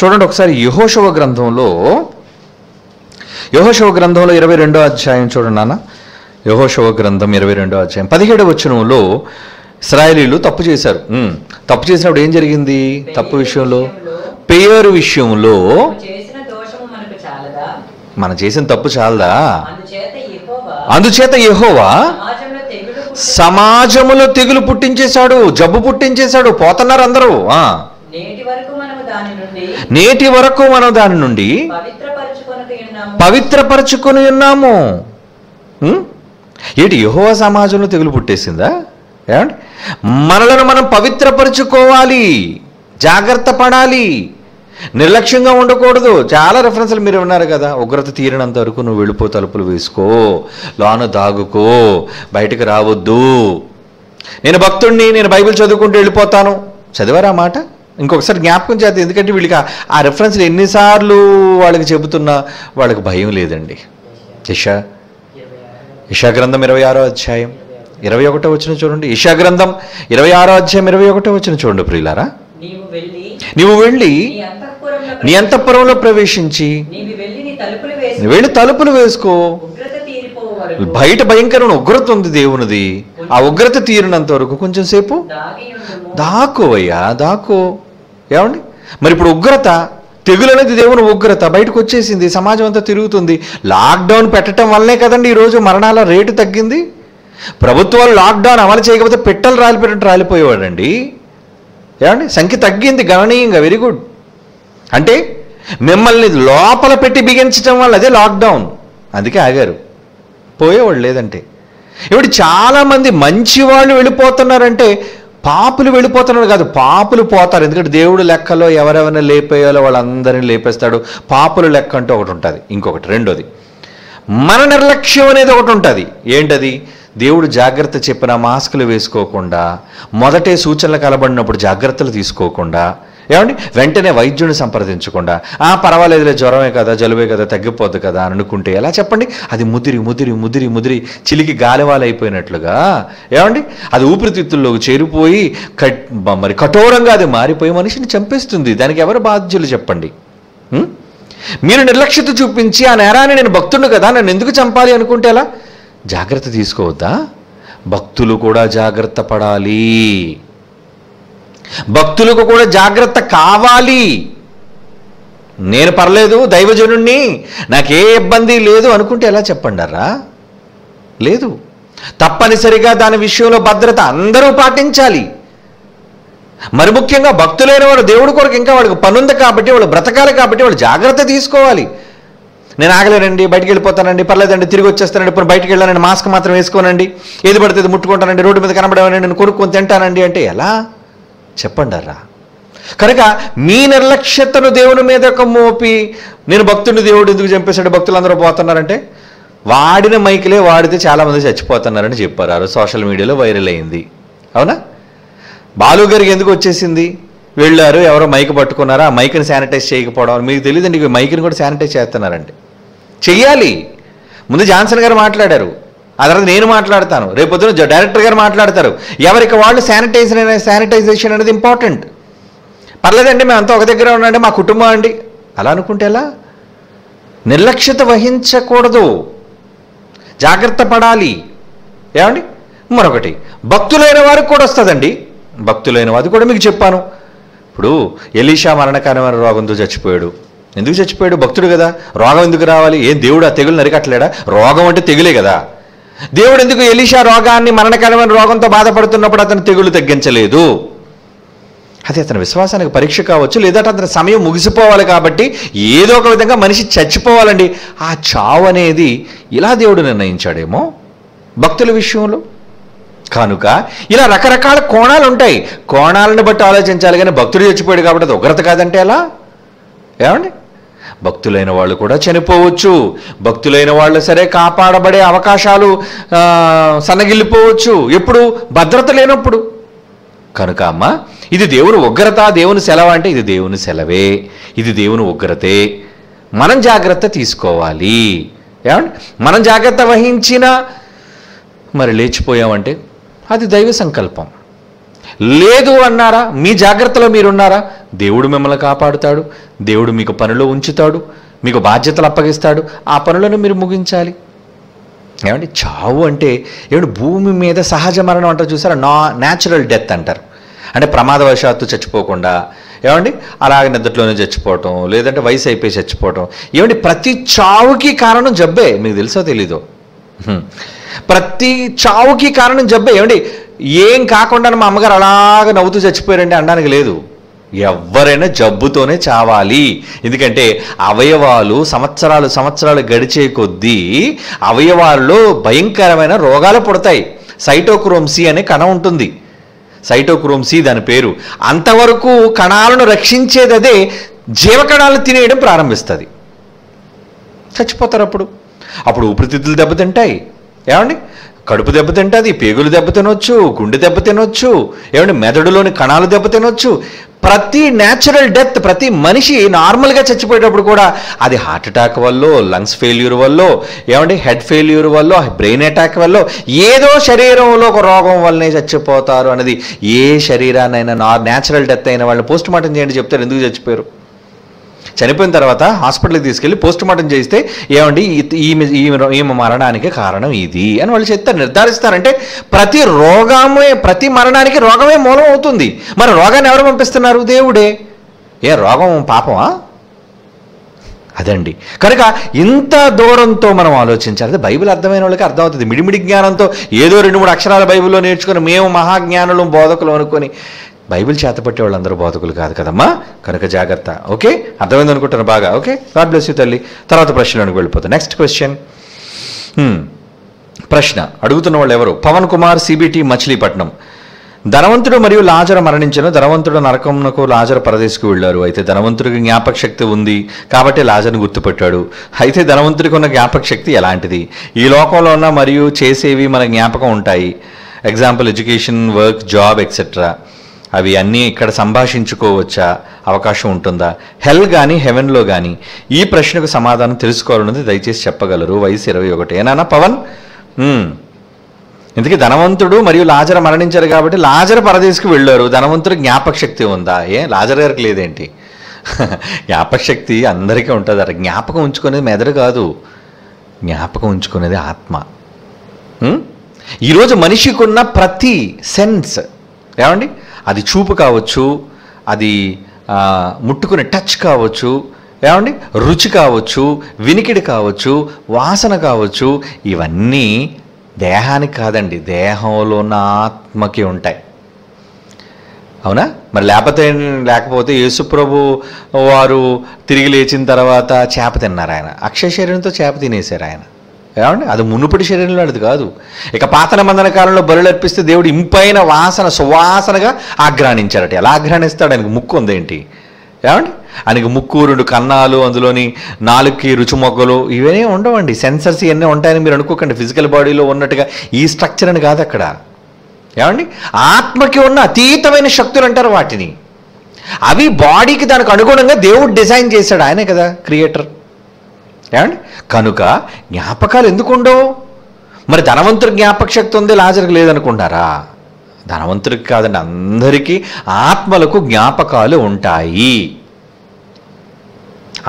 చూడండి ఒకసారి. యెహోషువ గ్రంథంలో, యెహోషువ గ్రంథంలో ఇరవై రెండో అధ్యాయం చూడండి నాన్న. యెహోషువ గ్రంథం ఇరవై రెండో అధ్యాయం పదిహేడవ వచనంలో ఇశ్రాయేలీలు తప్పు చేశారు. తప్పు చేసినప్పుడు ఏం జరిగింది? తప్పు విషయంలో, పేరు విషయంలో మనం చేసిన తప్పు చాలదా? అందుచేత యెహోవా సమాజములో తెగులు పుట్టించేశాడు, జబ్బు పుట్టించేశాడు, పోతున్నారు అందరూ. నేటి వరకు మనం దాని నుండి పవిత్రపరచుకొని ఉన్నాము. ఏంటి? యెహోవా సమాజంలో తెగులు పుట్టేసిందా? ఏమండి మనలను మనం పవిత్రపరచుకోవాలి, జాగ్రత్త పడాలి, నిర్లక్ష్యంగా ఉండకూడదు. చాలా రెఫరెన్స్లు మీరు ఉన్నారు కదా. ఉగ్రత తీరినంత వరకు నువ్వు వెళ్ళిపో, తలుపులు వేసుకో, లోన దాగుకో, బయటకు రావద్దు. నేను భక్తుడిని, నేను బైబిల్ చదువుకుంటూ వెళ్ళిపోతాను. చదివారా మాట? ఇంకొకసారి జ్ఞాపకం చేద్దాం. ఎందుకంటే వీళ్ళకి ఆ రెఫరెన్స్లు ఎన్నిసార్లు వాళ్ళకి చెబుతున్నా వాళ్ళకి భయం లేదండి. యశా యెషయాగ్రంథం ఇరవై ఆరవ అధ్యాయం ఇరవై ఒకటవ వచనం చూడండి. యెషయాగ్రంథం ఇరవై ఆరవ అధ్యాయం ఇరవై ఒకటవ వచనం చూడండి ప్రియులారా. నీవు వెళ్ళి నీవు వెళ్ళి నీ అంతఃపురంలో ప్రవేశించి నీవు వెళ్ళి నీ తలుపులు వేసుకో వెళ్ళి తలుపులు వేసుకో ఉగ్రత తీరిపోవు వరకు. బయట భయంకరమైన ఉగ్రత ఉంది దేవునిది. ఆ ఉగ్రత తీరినంత వరకు కొంచెం సేపు దాకోవయ్యా, దాకో. ఏమండి మరి ఇప్పుడు ఉగ్రత, తెగులు అనేది దేవుని ఉగ్రత బయటకు వచ్చేసింది, సమాజం అంతా తిరుగుతుంది. లాక్డౌన్ పెట్టడం వల్లే కదండి ఈరోజు మరణాల రేటు తగ్గింది. ప్రభుత్వాలు లాక్డౌన్ అమలు చేయకపోతే పెట్టలు రాలిపోయినట్టు రాలిపోయేవాడండి. ఏమండి సంఖ్య తగ్గింది గణనీయంగా. Very good. అంటే మిమ్మల్ని లోపల పెట్టి బిగించడం వల్ల అదే లాక్డౌన్, అందుకే ఆగారు, పోయేవాళ్ళు లేదంటే. ఇప్పుడు చాలామంది మంచి వాళ్ళు వెళ్ళిపోతున్నారంటే పాపులు వెళ్ళిపోతున్నారు కాదు, పాపులు పోతారు. ఎందుకంటే దేవుడు లెక్కలో ఎవరెవరిని లేపేయాలో వాళ్ళందరినీ లేపేస్తాడు. పాపుల లెక్క అంటే ఒకటి ఉంటుంది. ఇంకొకటి రెండోది మన నిర్లక్ష్యం అనేది ఒకటి ఉంటుంది. ఏంటది? దేవుడు జాగ్రత్త చెప్పిన మాస్కులు వేసుకోకుండా, మొదటే సూచనలు కలబడినప్పుడు జాగ్రత్తలు తీసుకోకుండా, ఏమండి వెంటనే వైద్యుని సంప్రదించకుండా, ఆ పర్వాలేదులే జ్వరమే కదా, జలుబే కదా, తగ్గిపోద్దు కదా అని అనుకుంటే ఎలా చెప్పండి? అది ముదిరి ముదిరి ముదిరి ముదిరి చిలికి గాలివాలైపోయినట్లుగా, ఏమండి అది ఊపిరితిత్తుల్లోకి చేరిపోయి కట్ మరి కఠోరంగా అది మారిపోయి మనిషిని చంపేస్తుంది. దానికి ఎవరు బాధ్యులు చెప్పండి? మీరు నిర్లక్ష్యత చూపించి ఆ నేరాన్ని నేను భక్తుడు కదా నన్ను ఎందుకు చంపాలి అనుకుంటే ఎలా? జాగ్రత్త తీసుకోవద్దా? భక్తులు కూడా జాగ్రత్త పడాలి, భక్తులకు కూడా జాగ్రత్త కావాలి. నేను పర్లేదు దైవజనుణ్ణి, నాకే ఇబ్బంది లేదు అనుకుంటే ఎలా చెప్పండారా? లేదు. తప్పనిసరిగా దాని విషయంలో భద్రత అందరూ పాటించాలి. మరి ముఖ్యంగా భక్తులైన వాడు దేవుడి కొరకు ఇంకా వాడికి పనుంది కాబట్టి, వాళ్ళు బ్రతకాలి కాబట్టి వాళ్ళు జాగ్రత్త తీసుకోవాలి. నేను ఆగలేనండి, బయటికి వెళ్ళిపోతానండి, పర్లేదండి తిరిగి వచ్చేస్తానండి, ఇప్పుడు బయటికి వెళ్ళానండి, మాస్క్ మాత్రం వేసుకోనండి, ఏది పడితే అది ముట్టుకుంటానండి, రోడ్డు మీద కనబడేవాడిని నేను కొనుక్కొని తింటానండి అంటే ఎలా చెప్పండారా? కనుక మీ నిర్లక్ష్యతను దేవుని మీద ఒక మోపి నేను భక్తుని దేవుడు ఎందుకు చంపేశాడు, భక్తులందరూ పోతున్నారంటే వాడిన మైకులే వాడితే చాలామంది చచ్చిపోతున్నారని చెప్పారు. సోషల్ మీడియాలో వైరల్ అయింది. అవునా? బాలు గారికి ఎందుకు వచ్చేసింది? వెళ్ళారు, ఎవరో మైక్ పట్టుకున్నారా, ఆ మైక్ని శానిటైజ్ చేయకపోవడం. మీకు తెలియదండి ఈ మైక్ని కూడా శానిటైజ్ చేస్తున్నారండి. చెయ్యాలి. ముందు జాన్సన్ గారు మాట్లాడారు, ఆ తర్వాత నేను మాట్లాడతాను, రేపొద్దున డైరెక్టర్ గారు మాట్లాడతారు. ఎవరికి వాళ్ళు శానిటైజర్ అనే శానిటైజేషన్ అనేది ఇంపార్టెంట్. పర్లేదండి మేమంతా ఒక దగ్గర ఉన్నాండి, మా కుటుంబం అండి అలా అనుకుంటే ఎలా? నిర్లక్ష్యత వహించకూడదు, జాగ్రత్త పడాలి. ఏమండి మరొకటి భక్తులైన వారికి కూడా వస్తుందండి. భక్తులైన వారికి కూడా మీకు చెప్పాను. ఇప్పుడు ఎలీషా మరణకరమైన రోగంతో చచ్చిపోయాడు. ఎందుకు చచ్చిపోయాడు? భక్తుడు కదా. రోగం ఎందుకు రావాలి? ఏం దేవుడు ఆ తెగులు నరికట్లేడా? రోగం అంటే తెగులే కదా. దేవుడు ఎందుకు ఎలీషా రోగాన్ని, మరణకరమైన రోగంతో బాధపడుతున్నప్పుడు అతను తెగులు తగ్గించలేదు? అది అతని విశ్వాసానికి పరీక్ష కావచ్చు, లేదంటే అతని సమయం ముగిసిపోవాలి కాబట్టి ఏదో ఒక విధంగా మనిషి చచ్చిపోవాలండి. ఆ చావు అనేది ఇలా దేవుడు నిర్ణయించాడేమో భక్తుల విషయంలో. కనుక ఇలా రకరకాల కోణాలు ఉంటాయి, కోణాలను బట్టి ఆలోచించాలి. కానీ భక్తుడు చచ్చిపోయాడు కాబట్టి అది ఉగ్రత కాదంటే ఎలా? ఏమండి భక్తులైన వాళ్ళు కూడా చనిపోవచ్చు. భక్తులైన వాళ్ళు సరే కాపాడబడే అవకాశాలు సన్నగిల్లిపోవచ్చు. ఎప్పుడు? భద్రత లేనప్పుడు. కనుక అమ్మ ఇది దేవుని ఉగ్రత, దేవుని సెలవు అంటే ఇది దేవుని సెలవే, ఇది దేవుని ఉగ్రతే. మనం జాగ్రత్త తీసుకోవాలి. ఏమండి మనం జాగ్రత్త వహించినా మరి లేచిపోయామంటే అది దైవ సంకల్పం. లేదు అన్నారా, మీ జాగ్రత్తలో మీరున్నారా, దేవుడు మిమ్మల్ని కాపాడుతాడు, దేవుడు మీకు పనిలో ఉంచుతాడు, మీకు బాధ్యతలు అప్పగిస్తాడు, ఆ పనులను మీరు ముగించాలి. ఏమంటే చావు అంటే ఏమంటే భూమి మీద సహజ మరణం అంటారు చూసారా, నా న్యాచురల్ డెత్ అంటారు. అంటే ప్రమాదవశాత్తు చచ్చిపోకుండా, ఏమండి అలాగే నిద్రలోనే చచ్చిపోవటం, లేదంటే వయసు అయిపోయి చచ్చిపోవటం. ఏమండి ప్రతి చావుకి కారణం జబ్బే, మీకు తెలుసో తెలీదో, ప్రతి చావుకి కారణం జబ్బే. ఏమండి ఏం కాకుండా మా అమ్మగారు అలాగ నవ్వుతూ చచ్చిపోయారంటే అనడానికి లేదు. ఎవరైనా జబ్బుతోనే చావాలి. ఎందుకంటే అవయవాలు సంవత్సరాలు సంవత్సరాలు గడిచే కొద్దీ అవయవాల్లో భయంకరమైన రోగాలు పుడతాయి. సైటోక్రోమ్సీ అనే కణం ఉంటుంది, సైటోక్రోమ్సీ దాని పేరు. అంతవరకు కణాలను రక్షించేది అదే జీవకణాలను తినేయడం ప్రారంభిస్తుంది. చచ్చిపోతారు. అప్పుడు అప్పుడు ఊపిరితిత్తులు దెబ్బతింటాయి, ఏమండి కడుపు దెబ్బతింటుంది, పేగులు దెబ్బతినొచ్చు, గుండె దెబ్బతినొచ్చు, ఏమంటే మెదడులోని కణాలు దెబ్బతినొచ్చు. ప్రతి న్యాచురల్ డెత్ ప్రతి మనిషి నార్మల్గా చచ్చిపోయేటప్పుడు కూడా అది హార్ట్ అటాక్ వల్లో, లంగ్స్ ఫెయిల్యూర్ వల్లో, ఏమంటే హెడ్ ఫెయిల్యూర్ వల్లో, బ్రెయిన్ అటాక్ వల్లో, ఏదో శరీరంలో ఒక రోగం వల్లనే చచ్చిపోతారు అనేది ఏ శరీరాన్నైనా నా న్యాచురల్ డెత్ అయిన వాళ్ళు పోస్ట్ మార్టం చేయండి చెప్తారు ఎందుకు చచ్చిపోయారు. చనిపోయిన తర్వాత హాస్పిటల్కి తీసుకెళ్ళి పోస్ట్ మార్టం చేస్తే ఏమండి ఈమె ఈమె మరణానికి కారణం ఇది అని వాళ్ళు చెప్తారు, నిర్ధారిస్తారంటే ప్రతి రోగమే ప్రతి మరణానికి రోగమే మూలం అవుతుంది. మరి రోగాన్ని ఎవరు పంపిస్తున్నారు? దేవుడే. ఏ రోగం పాపమా? అదండి. కనుక ఇంత దూరంతో మనం ఆలోచించాలి. అదే బైబిల్ అర్థమైన వాళ్ళకి అర్థమవుతుంది. మిడిమిడి జ్ఞానంతో ఏదో రెండు మూడు అక్షరాల బైబిల్లో నేర్చుకుని మేము మహాజ్ఞానులు బోధకులు అనుకొని బైబిల్ చేతపట్టే వాళ్ళందరూ బోధకులు కాదు కదమ్మా. కనుక జాగ్రత్త. ఓకే, అర్థమైంది అనుకుంటాను బాగా. ఓకే, గాడ్ బ్లెస్ యూ తల్లి. తర్వాత ప్రశ్నలోనికి వెళ్ళిపోతాను. నెక్స్ట్ క్వశ్చన్, ప్రశ్న అడుగుతున్న వాళ్ళు ఎవరు? పవన్ కుమార్, సిబిటి, మచిలీపట్నం. ధనవంతుడు మరియు లాజరు మరణించను. ధనవంతుడు నరకమునకు, లాజరు పరదేశకు వెళ్ళారు. అయితే ధనవంతుడికి జ్ఞాపక శక్తి ఉంది కాబట్టి లాజరును గుర్తుపెట్టాడు. అయితే ధనవంతుడికి ఉన్న జ్ఞాపక శక్తి ఎలాంటిది? ఈ లోకంలో ఉన్న మరియు చేసేవి మన జ్ఞాపకం ఉంటాయి. Example education, work, job etcetera. అవి అన్నీ ఇక్కడ సంభాషించుకోవచ్చా? అవకాశం ఉంటుందా? హెల్ కానీ హెవెన్లో కానీ? ఈ ప్రశ్నకు సమాధానం తెలుసుకోవాలన్నది దయచేసి చెప్పగలరు. వయసు ఇరవై ఒకటి. ఏనానా పవన్, ఇందుకే ధనవంతుడు మరియు లాజరు మరణించారు కాబట్టి లాజరు పరదేశకు వెళ్ళారు. ధనవంతుడు జ్ఞాపక శక్తి ఉందా? ఏ లాజరు గారికి లేదేంటి? జ్ఞాపక శక్తి అందరికీ ఉంటుంది. అరే జ్ఞాపకం ఉంచుకునేది మెదడు కాదు, జ్ఞాపకం ఉంచుకునేది ఆత్మ. ఈరోజు మనిషికి ఉన్న ప్రతి సెన్స్ ఏమండి, అది చూపు కావచ్చు, అది ముట్టుకునే టచ్ కావచ్చు, ఏమండి రుచి కావచ్చు, వినికిడి కావచ్చు, వాసన కావచ్చు, ఇవన్నీ దేహానికి కాదండి, దేహంలో ఉన్న ఆత్మకి ఉంటాయి. అవునా? మరి లేకపోతే లేకపోతే యేసుప్రభు వారు తిరిగి లేచిన తర్వాత చేప తిన్నారు. ఆయన అక్షయ శరీరంతో చేప తినేశారు. ఆయన ఏమండి అది మునుపటి శరీరంలో అది కాదు. ఇక పాత మందన కాలంలో బరులు అర్పిస్తే దేవుడు ఇంపైన వాసన సువాసనగా ఆఘ్రాణించారట. ఎలా ఆఘ్రాణిస్తాడు? ఆయనకు ముక్కు ఉందేంటి? ఏమండి ఆయనకు ముక్కు, రెండు కన్నాలు, అందులోని నాలుగుకి రుచి మొగ్గలు, ఇవన్నీ ఉండవండి. సెన్సర్స్ ఇవన్నీ ఉంటాయని మీరు అనుకోకండి. ఫిజికల్ బాడీలో ఉన్నట్టుగా ఈ స్ట్రక్చర్ అని కాదు అక్కడ. ఏమండి ఆత్మకి ఉన్న అతీతమైన శక్తులు అంటారు వాటిని. అవి బాడీకి దానికి అనుగుణంగా దేవుడు డిజైన్ చేశాడు. ఆయనే కదా క్రియేటర్. ఏమండి కనుక జ్ఞాపకాలు ఎందుకు ఉండవు? మరి ధనవంతుడికి జ్ఞాపక శక్తి ఉంది, లాజరుకి లేదనుకుంటారా? ధనవంతుడికి కాదండి, అందరికీ ఆత్మలకు జ్ఞాపకాలు ఉంటాయి.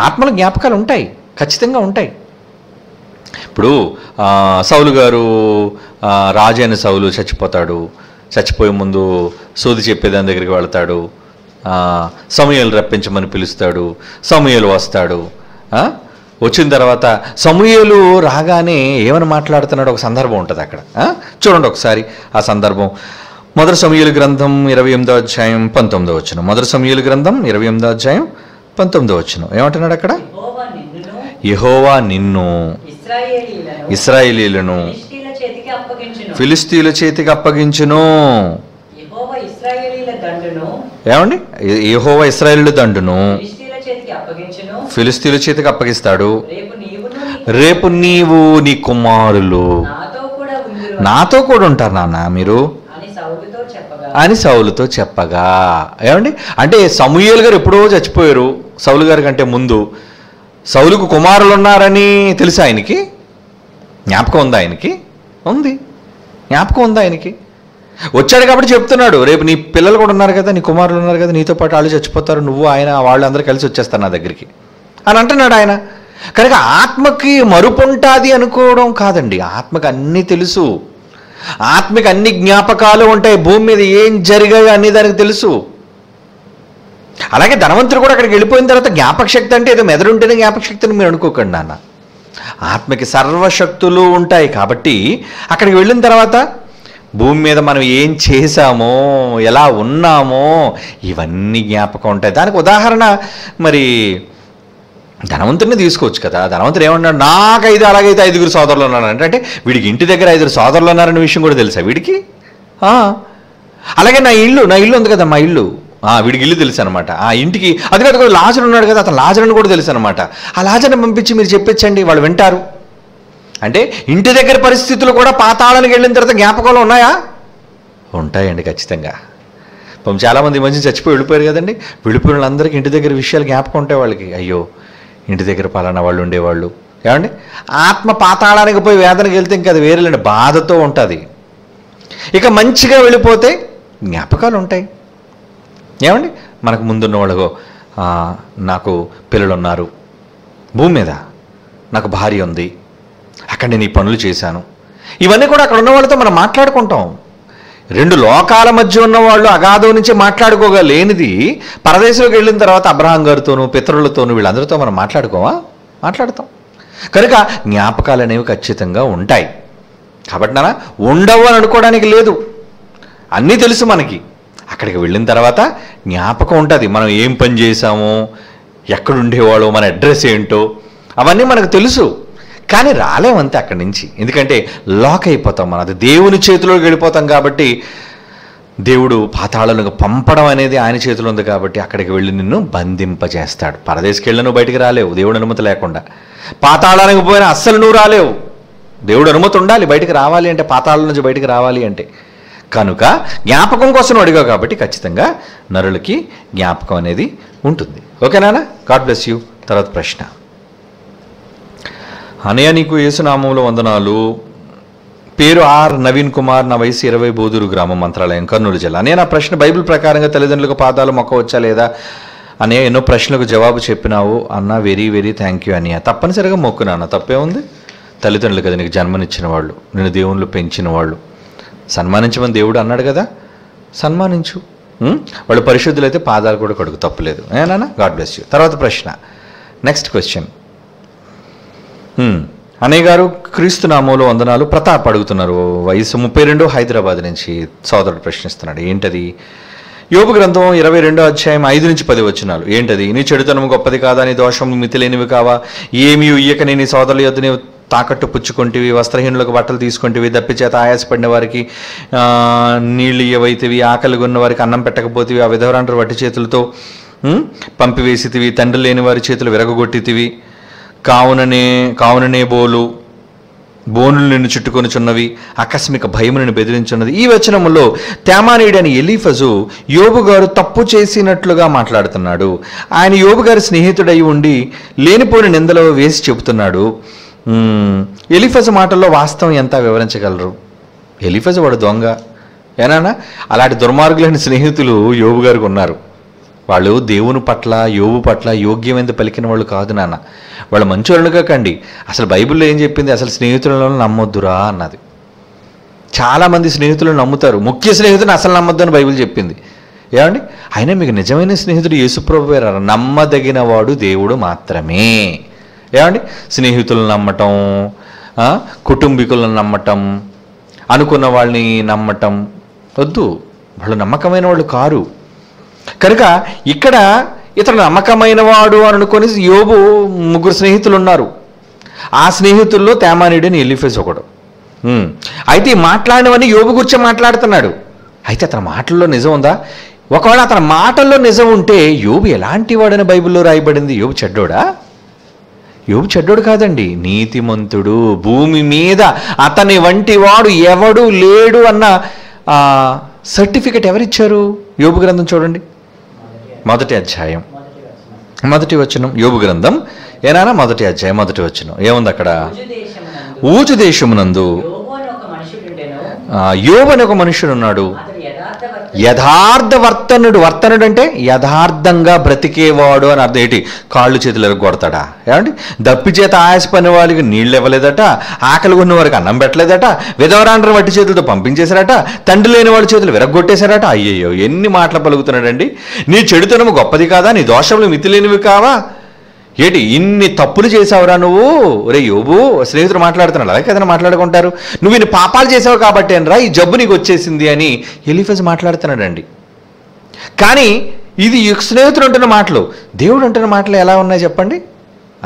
ఆత్మలకు జ్ఞాపకాలు ఉంటాయి, ఖచ్చితంగా ఉంటాయి. ఇప్పుడు సౌలు గారు, రాజు అయిన సౌలు చచ్చిపోతాడు. చచ్చిపోయే ముందు సోది చెప్పేదాని దగ్గరికి వెళ్తాడు. సమూయేలు రప్పించమని పిలుస్తాడు. సమూయేలు వస్తాడు. వచ్చిన తర్వాత సమూయేలు రాగానే ఏమని మాట్లాడుతున్నాడు ఒక సందర్భం ఉంటుంది అక్కడ. చూడండి ఒకసారి ఆ సందర్భం. మొదటి సమూయేలు గ్రంథం ఇరవై ఎనిమిదో అధ్యాయం పంతొమ్మిదో వచ్చిన మొదటి సమూయేలు గ్రంథం ఇరవై ఎనిమిదో అధ్యాయం పంతొమ్మిదో వచ్చిన ఏమంటున్నాడు అక్కడ? యెహోవా నిన్ను ఇశ్రాయేలీయులను ఫిలిస్తీయుల చేతికి అప్పగించును. ఏమండి యెహోవా ఇశ్రాయేలీయుల దండును ఫిలిస్తీయుల చేతికి అప్పగిస్తాడు. రేపు నీవు నీ కుమారులు నాతో కూడా ఉంటారు నాన్న మీరు అని సౌలుతో చెప్పగా. ఏమండి అంటే సమూయేలు గారు ఎప్పుడో చచ్చిపోయారు. సౌలు గారి కంటే ముందు సౌలుకు కుమారులు ఉన్నారని తెలుసు. ఆయనకి జ్ఞాపకం ఉందా? ఆయనకి ఉంది. జ్ఞాపకం ఉందా? ఆయనకి వచ్చాడు కాబట్టి చెప్తున్నాడు, రేపు నీ పిల్లలు కూడా ఉన్నారు కదా, నీ కుమారులు ఉన్నారు కదా, నీతో పాటు వాళ్ళు చచ్చిపోతారు, నువ్వు ఆయన వాళ్ళు అందరూ కలిసి వచ్చేస్తారు నా దగ్గరికి అని అంటున్నాడు ఆయన. కనుక ఆత్మకి మరుపు ఉంటుంది అనుకోవడం కాదండి. ఆత్మకి అన్నీ తెలుసు, ఆత్మకి అన్ని జ్ఞాపకాలు ఉంటాయి. భూమి మీద ఏం జరిగాయో అన్ని దానికి తెలుసు. అలాగే ధనవంతుడు కూడా అక్కడికి వెళ్ళిపోయిన తర్వాత జ్ఞాపక శక్తి అంటే ఏదో మెదడు ఉంటేనే జ్ఞాపక శక్తి అని మీరు అనుకోకండి నాన్న. ఆత్మకి సర్వశక్తులు ఉంటాయి కాబట్టి అక్కడికి వెళ్ళిన తర్వాత భూమి మీద మనం ఏం చేశామో, ఎలా ఉన్నామో, ఇవన్నీ జ్ఞాపకం ఉంటాయి. దానికి ఉదాహరణ మరి ధనవంతుడిని తీసుకోవచ్చు కదా. ధనవంతుడు ఏమన్నాడు? నాకు ఐదు అలాగైతే ఐదుగురు సోదరులు ఉన్నారంటే, అంటే వీడికి ఇంటి దగ్గర ఐదుగురు సోదరులు ఉన్నారనే విషయం కూడా తెలుసా వీడికి? అలాగే నా ఇల్లు, నా ఇల్లు ఉంది కదా, మా ఇల్లు, వీడికి ఇల్లు తెలుసు అనమాట. ఆ ఇంటికి అది కాదు కదా, లాజరు ఉన్నాడు కదా, అతను లాజరుని కూడా తెలుసు అనమాట. ఆ లాజరుని పంపించి మీరు చెప్పొచ్చండి, వాళ్ళు వింటారు. అంటే ఇంటి దగ్గర పరిస్థితులు కూడా పాతాళానికి వెళ్ళిన తర్వాత జ్ఞాపకాలు ఉన్నాయా? ఉంటాయండి ఖచ్చితంగా. పాపం చాలామంది మంచి చచ్చిపోయి వెళ్ళిపోయారు కదండి. వెళ్ళిపోయిన వాళ్ళందరికీ ఇంటి దగ్గర విషయాలు జ్ఞాపకం ఉంటే వాళ్ళకి అయ్యో ఇంటి దగ్గర పలానా వాళ్ళు ఉండేవాళ్ళు ఏమండి. ఆత్మ పాతాళానికి పోయి వేదనకి వెళ్తే ఇంకా అది వేరేలేండి, బాధతో ఉంటుంది. ఇక మంచిగా వెళ్ళిపోతే జ్ఞాపకాలు ఉంటాయి ఏమండి. మనకు ముందున్న వాళ్ళకో నాకు పిల్లలు ఉన్నారు, భూమి మీద నాకు భార్య ఉంది, అక్కడ నేను ఈ పనులు చేశాను, ఇవన్నీ కూడా అక్కడ ఉన్న వాళ్ళతో మనం మాట్లాడుకుంటాం. రెండు లోకాల మధ్య ఉన్నవాళ్ళు అగాధం నుంచి మాట్లాడుకోగలేనిది పరదేశంలోకి వెళ్ళిన తర్వాత అబ్రహాం గారితోనూ పితరులతోనూ వీళ్ళందరితో మనం మాట్లాడుకోవా, మాట్లాడతాం. కనుక జ్ఞాపకాలు అనేవి ఖచ్చితంగా ఉంటాయి. కాబట్టి నాన్న ఉండవు అని అనుకోవడానికి లేదు, అన్నీ తెలుసు మనకి. అక్కడికి వెళ్ళిన తర్వాత జ్ఞాపకం ఉంటుంది, మనం ఏం పని చేసామో, ఎక్కడుండేవాళ్ళో, మన అడ్రస్ ఏంటో అవన్నీ మనకు తెలుసు. కానీ రాలేమంతే అక్కడి నుంచి, ఎందుకంటే లాక్ అయిపోతాం మనం, అది దేవుని చేతిలోకి వెళ్ళిపోతాం. కాబట్టి దేవుడు పాతాళాలకు పంపడం అనేది ఆయన చేతిలో ఉంది, కాబట్టి అక్కడికి వెళ్ళి నిన్ను బంధింపజేస్తాడు. పరదేశకి వెళ్ళి నువ్వు బయటికి రాలేవు దేవుడు అనుమతి లేకుండా, పాతాళానికి పోయినా అస్సలు నువ్వు రాలేవు, దేవుడు అనుమతి ఉండాలి బయటికి రావాలి అంటే, పాతాళ నుంచి బయటికి రావాలి అంటే. కనుక జ్ఞాపకం కోసం అడిగావు కాబట్టి ఖచ్చితంగా నరులకి జ్ఞాపకం అనేది ఉంటుంది. ఓకేనా, గాడ్ బ్లెస్ యూ. తర్వాత ప్రశ్న, అనయ్య నీకు యేసునామంలో వందనాలు. పేరు ఆర్ నవీన్ కుమార్, నా వయసు ఇరవై, బోధూరు గ్రామం, మంత్రాలయం, కర్నూలు జిల్లా. నేను ఆ ప్రశ్న, బైబిల్ ప్రకారంగా తల్లిదండ్రులకు పాదాలు మొక్కవచ్చా లేదా అనే ఎన్నో ప్రశ్నలకు జవాబు చెప్పినావు అన్న, వెరీ వెరీ థ్యాంక్ యూ అనియా. తప్పనిసరిగా మొక్కునాన్న, తప్పే ఉంది. తల్లిదండ్రులు కదా నీకు జన్మనిచ్చిన వాళ్ళు, నేను దేవుళ్ళు పెంచిన వాళ్ళు, సన్మానించమని దేవుడు అన్నాడు కదా, సన్మానించు. వాళ్ళు పరిశుద్ధులైతే పాదాలు కూడా కడుగు, తప్పులేదు. ఏనా, గాడ్ బ్లెస్ యూ. తర్వాత ప్రశ్న, నెక్స్ట్ క్వశ్చన్, అనే గారు క్రీస్తు నామంలో వందనాలు. ప్రతాప్ అడుగుతున్నారు, వయసు ముప్పై రెండు, హైదరాబాద్ నుంచి. సోదరుడు ప్రశ్నిస్తున్నాడు, ఏంటది? యోబు గ్రంథం ఇరవై రెండో అధ్యాయం ఐదు నుంచి పది వచనాలు. ఏంటది? నీ చెడుతనం గొప్పది కాదా, నీ దోషం మితిలేనివి కావా? ఏమీ ఉయ్యక నీ సోదరుల యొద్ద నీవు తాకట్టు పుచ్చుకుంటేవి, వస్త్రహీనులకు బట్టలు తీసుకుంటేవి, దప్పిచేత ఆయాసపడిన వారికి నీళ్లు ఇవ్వైతేవి, ఆకలిగా ఉన్న వారికి అన్నం పెట్టకపోతేవి, ఆ విధవరాండ్రు వట్టి చేతులతో పంపివేసితివి, తండ్రి లేని వారి చేతులు విరగొట్టితివి, కావుననే కావుననే బోలు బోనులు నిన్ను చుట్టుకొనిచున్నవి, ఆకస్మిక భయం నిన్ను బెదిరించున్నది. ఈ వచనంలో తేమానీడని ఎలీఫజు యోబు గారు తప్పు చేసినట్లుగా మాట్లాడుతున్నాడు. ఆయన యోబు గారి స్నేహితుడై ఉండి లేనిపోని నిందలో వేసి చెబుతున్నాడు. ఎలీఫజు మాటల్లో వాస్తవం ఎంత వివరించగలరు? ఎలీఫజు వాడు దొంగ ఏనా, అలాంటి దుర్మార్గులైన స్నేహితులు యోబు గారికి ఉన్నారు. వాళ్ళు దేవుని పట్ల యోబు పట్ల యోగ్యమైన పలికిన వాళ్ళు కాదు నాన్న, వాళ్ళు మంచోళ్ళు కాకండి. అసలు బైబిల్లో ఏం చెప్పింది? అసలు స్నేహితులను నమ్మొద్దురా అన్నది. చాలామంది స్నేహితులను నమ్ముతారు, ముఖ్య స్నేహితుని అసలు నమ్మొద్దు అని బైబిల్ చెప్పింది. ఏమండి, అయినా మీకు నిజమైన స్నేహితుడు యేసుప్రభువు, నమ్మదగిన వాడు దేవుడు మాత్రమే. ఏమండి, స్నేహితులను నమ్మటం, కుటుంబీకులను నమ్మటం, అనుకున్న వాళ్ళని నమ్మటం వద్దు, వాళ్ళు నమ్మకమైన వాళ్ళు కారు. కనుక ఇక్కడ ఇతను నమ్మకమైన వాడు అని అనుకొని యోబు ముగ్గురు స్నేహితులు ఉన్నారు. ఆ స్నేహితుల్లో తేమానీడని ఎలీఫెజ్ ఒకడు. అయితే మాట్లాడినవన్నీ యోబు గురించి మాట్లాడుతున్నాడు. అయితే అతని మాటల్లో నిజం ఉందా? ఒకవేళ అతని మాటల్లో నిజం ఉంటే యోబు ఎలాంటి వాడని బైబిల్లో రాయబడింది? యోబు చెడ్డోడా? యోబు చెడ్డోడు కాదండి, నీతిమంతుడు, భూమి మీద అతని వంటి వాడు ఎవడు లేడు అన్న సర్టిఫికెట్ ఎవరిచ్చారు? యోబు గ్రంథం చూడండి, మొదటి అధ్యాయం మొదటి వచనం, యోబు గ్రంథం ఏనా మొదటి అధ్యాయం మొదటి వచనం ఏముంది అక్కడ? ఊచు దేశమునందు యోబు అనే ఒక మనుషుడు ఉన్నాడు, యథార్థ వర్తనుడు. వర్తనుడు అంటే యథార్థంగా బ్రతికేవాడు అని అర్థం. ఏంటి, కాళ్ళు చేతులు కొడతాడా? ఏమండి, దప్పి చేత ఆయాసపడిన వాళ్ళకి నీళ్ళు ఇవ్వలేదట, ఆకలి ఉన్న వారికి అన్నం పెట్టలేదట, విధవరాండ్ర వట్టి చేతులతో పంపించేశారట, తండ్రి లేని వాడి చేతులు విరగొట్టేశారట. అయ్యయ్యో, ఎన్ని మాటలు పలుకుతున్నాడండి. నీ చెడుతనము గొప్పది కాదా, నీ దోషములు మితిలేనివి కావా? ఏంటి, ఇన్ని తప్పులు చేసావురా నువ్వు? రే యోబు, స్నేహితుడు మాట్లాడుతున్నాడు, అలాగే ఏదైనా మాట్లాడుకుంటారు. నువ్వు ఇన్ని పాపాలు చేసావు కాబట్టి అనరా ఈ జబ్బు నీకు వచ్చేసింది అని ఎలీఫెజ్ మాట్లాడుతున్నాడండి. కానీ ఇది స్నేహితుడు అంటున్న మాటలు, దేవుడు అంటున్న మాటలు ఎలా ఉన్నాయి చెప్పండి?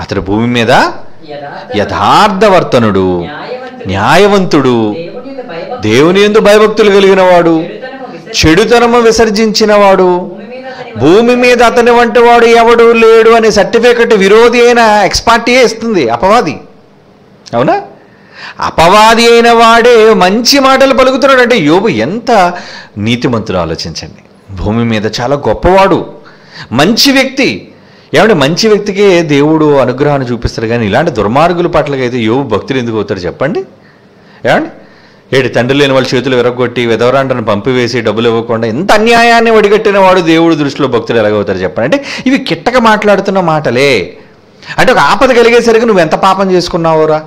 అతడు భూమి మీద యథార్థవర్తనుడు, న్యాయవంతుడు, దేవుని యందు భయభక్తులు కలిగిన వాడు, చెడుతనము విసర్జించిన వాడు, భూమి మీద అతని వంటి వాడు ఎవడు లేడు అనే సర్టిఫికెట్ విరోధి అయిన ఎక్స్పార్టీయే ఇస్తుంది, అపవాది. అవునా, అపవాది అయిన వాడే మంచి మాటలు పలుకుతున్నాడు. అంటే యోబు ఎంత నీతిమంతుడు ఆలోచించండి. భూమి మీద చాలా గొప్పవాడు, మంచి వ్యక్తి. ఏమంటే మంచి వ్యక్తికే దేవుడు అనుగ్రహాన్ని చూపిస్తారు, కానీ ఇలాంటి దుర్మార్గుల పట్లకైతే యోబు భక్తులు ఎందుకు అవుతారు చెప్పండి? ఏమండి ఏడు తండ్రి లేని వాళ్ళ చేతులు విరగొట్టి విధవరాంటను పంపివేసి డబ్బులు ఇవ్వకుండా ఇంత అన్యాయాన్ని వడిగట్టిన వాడు దేవుడి దృష్టిలో భక్తులు ఎలాగవుతారు చెప్పండి? అంటే ఇవి కిట్టక మాట్లాడుతున్న మాటలే. అంటే ఒక ఆపద కలిగేసరికి నువ్వు ఎంత పాపం చేసుకున్నావురా,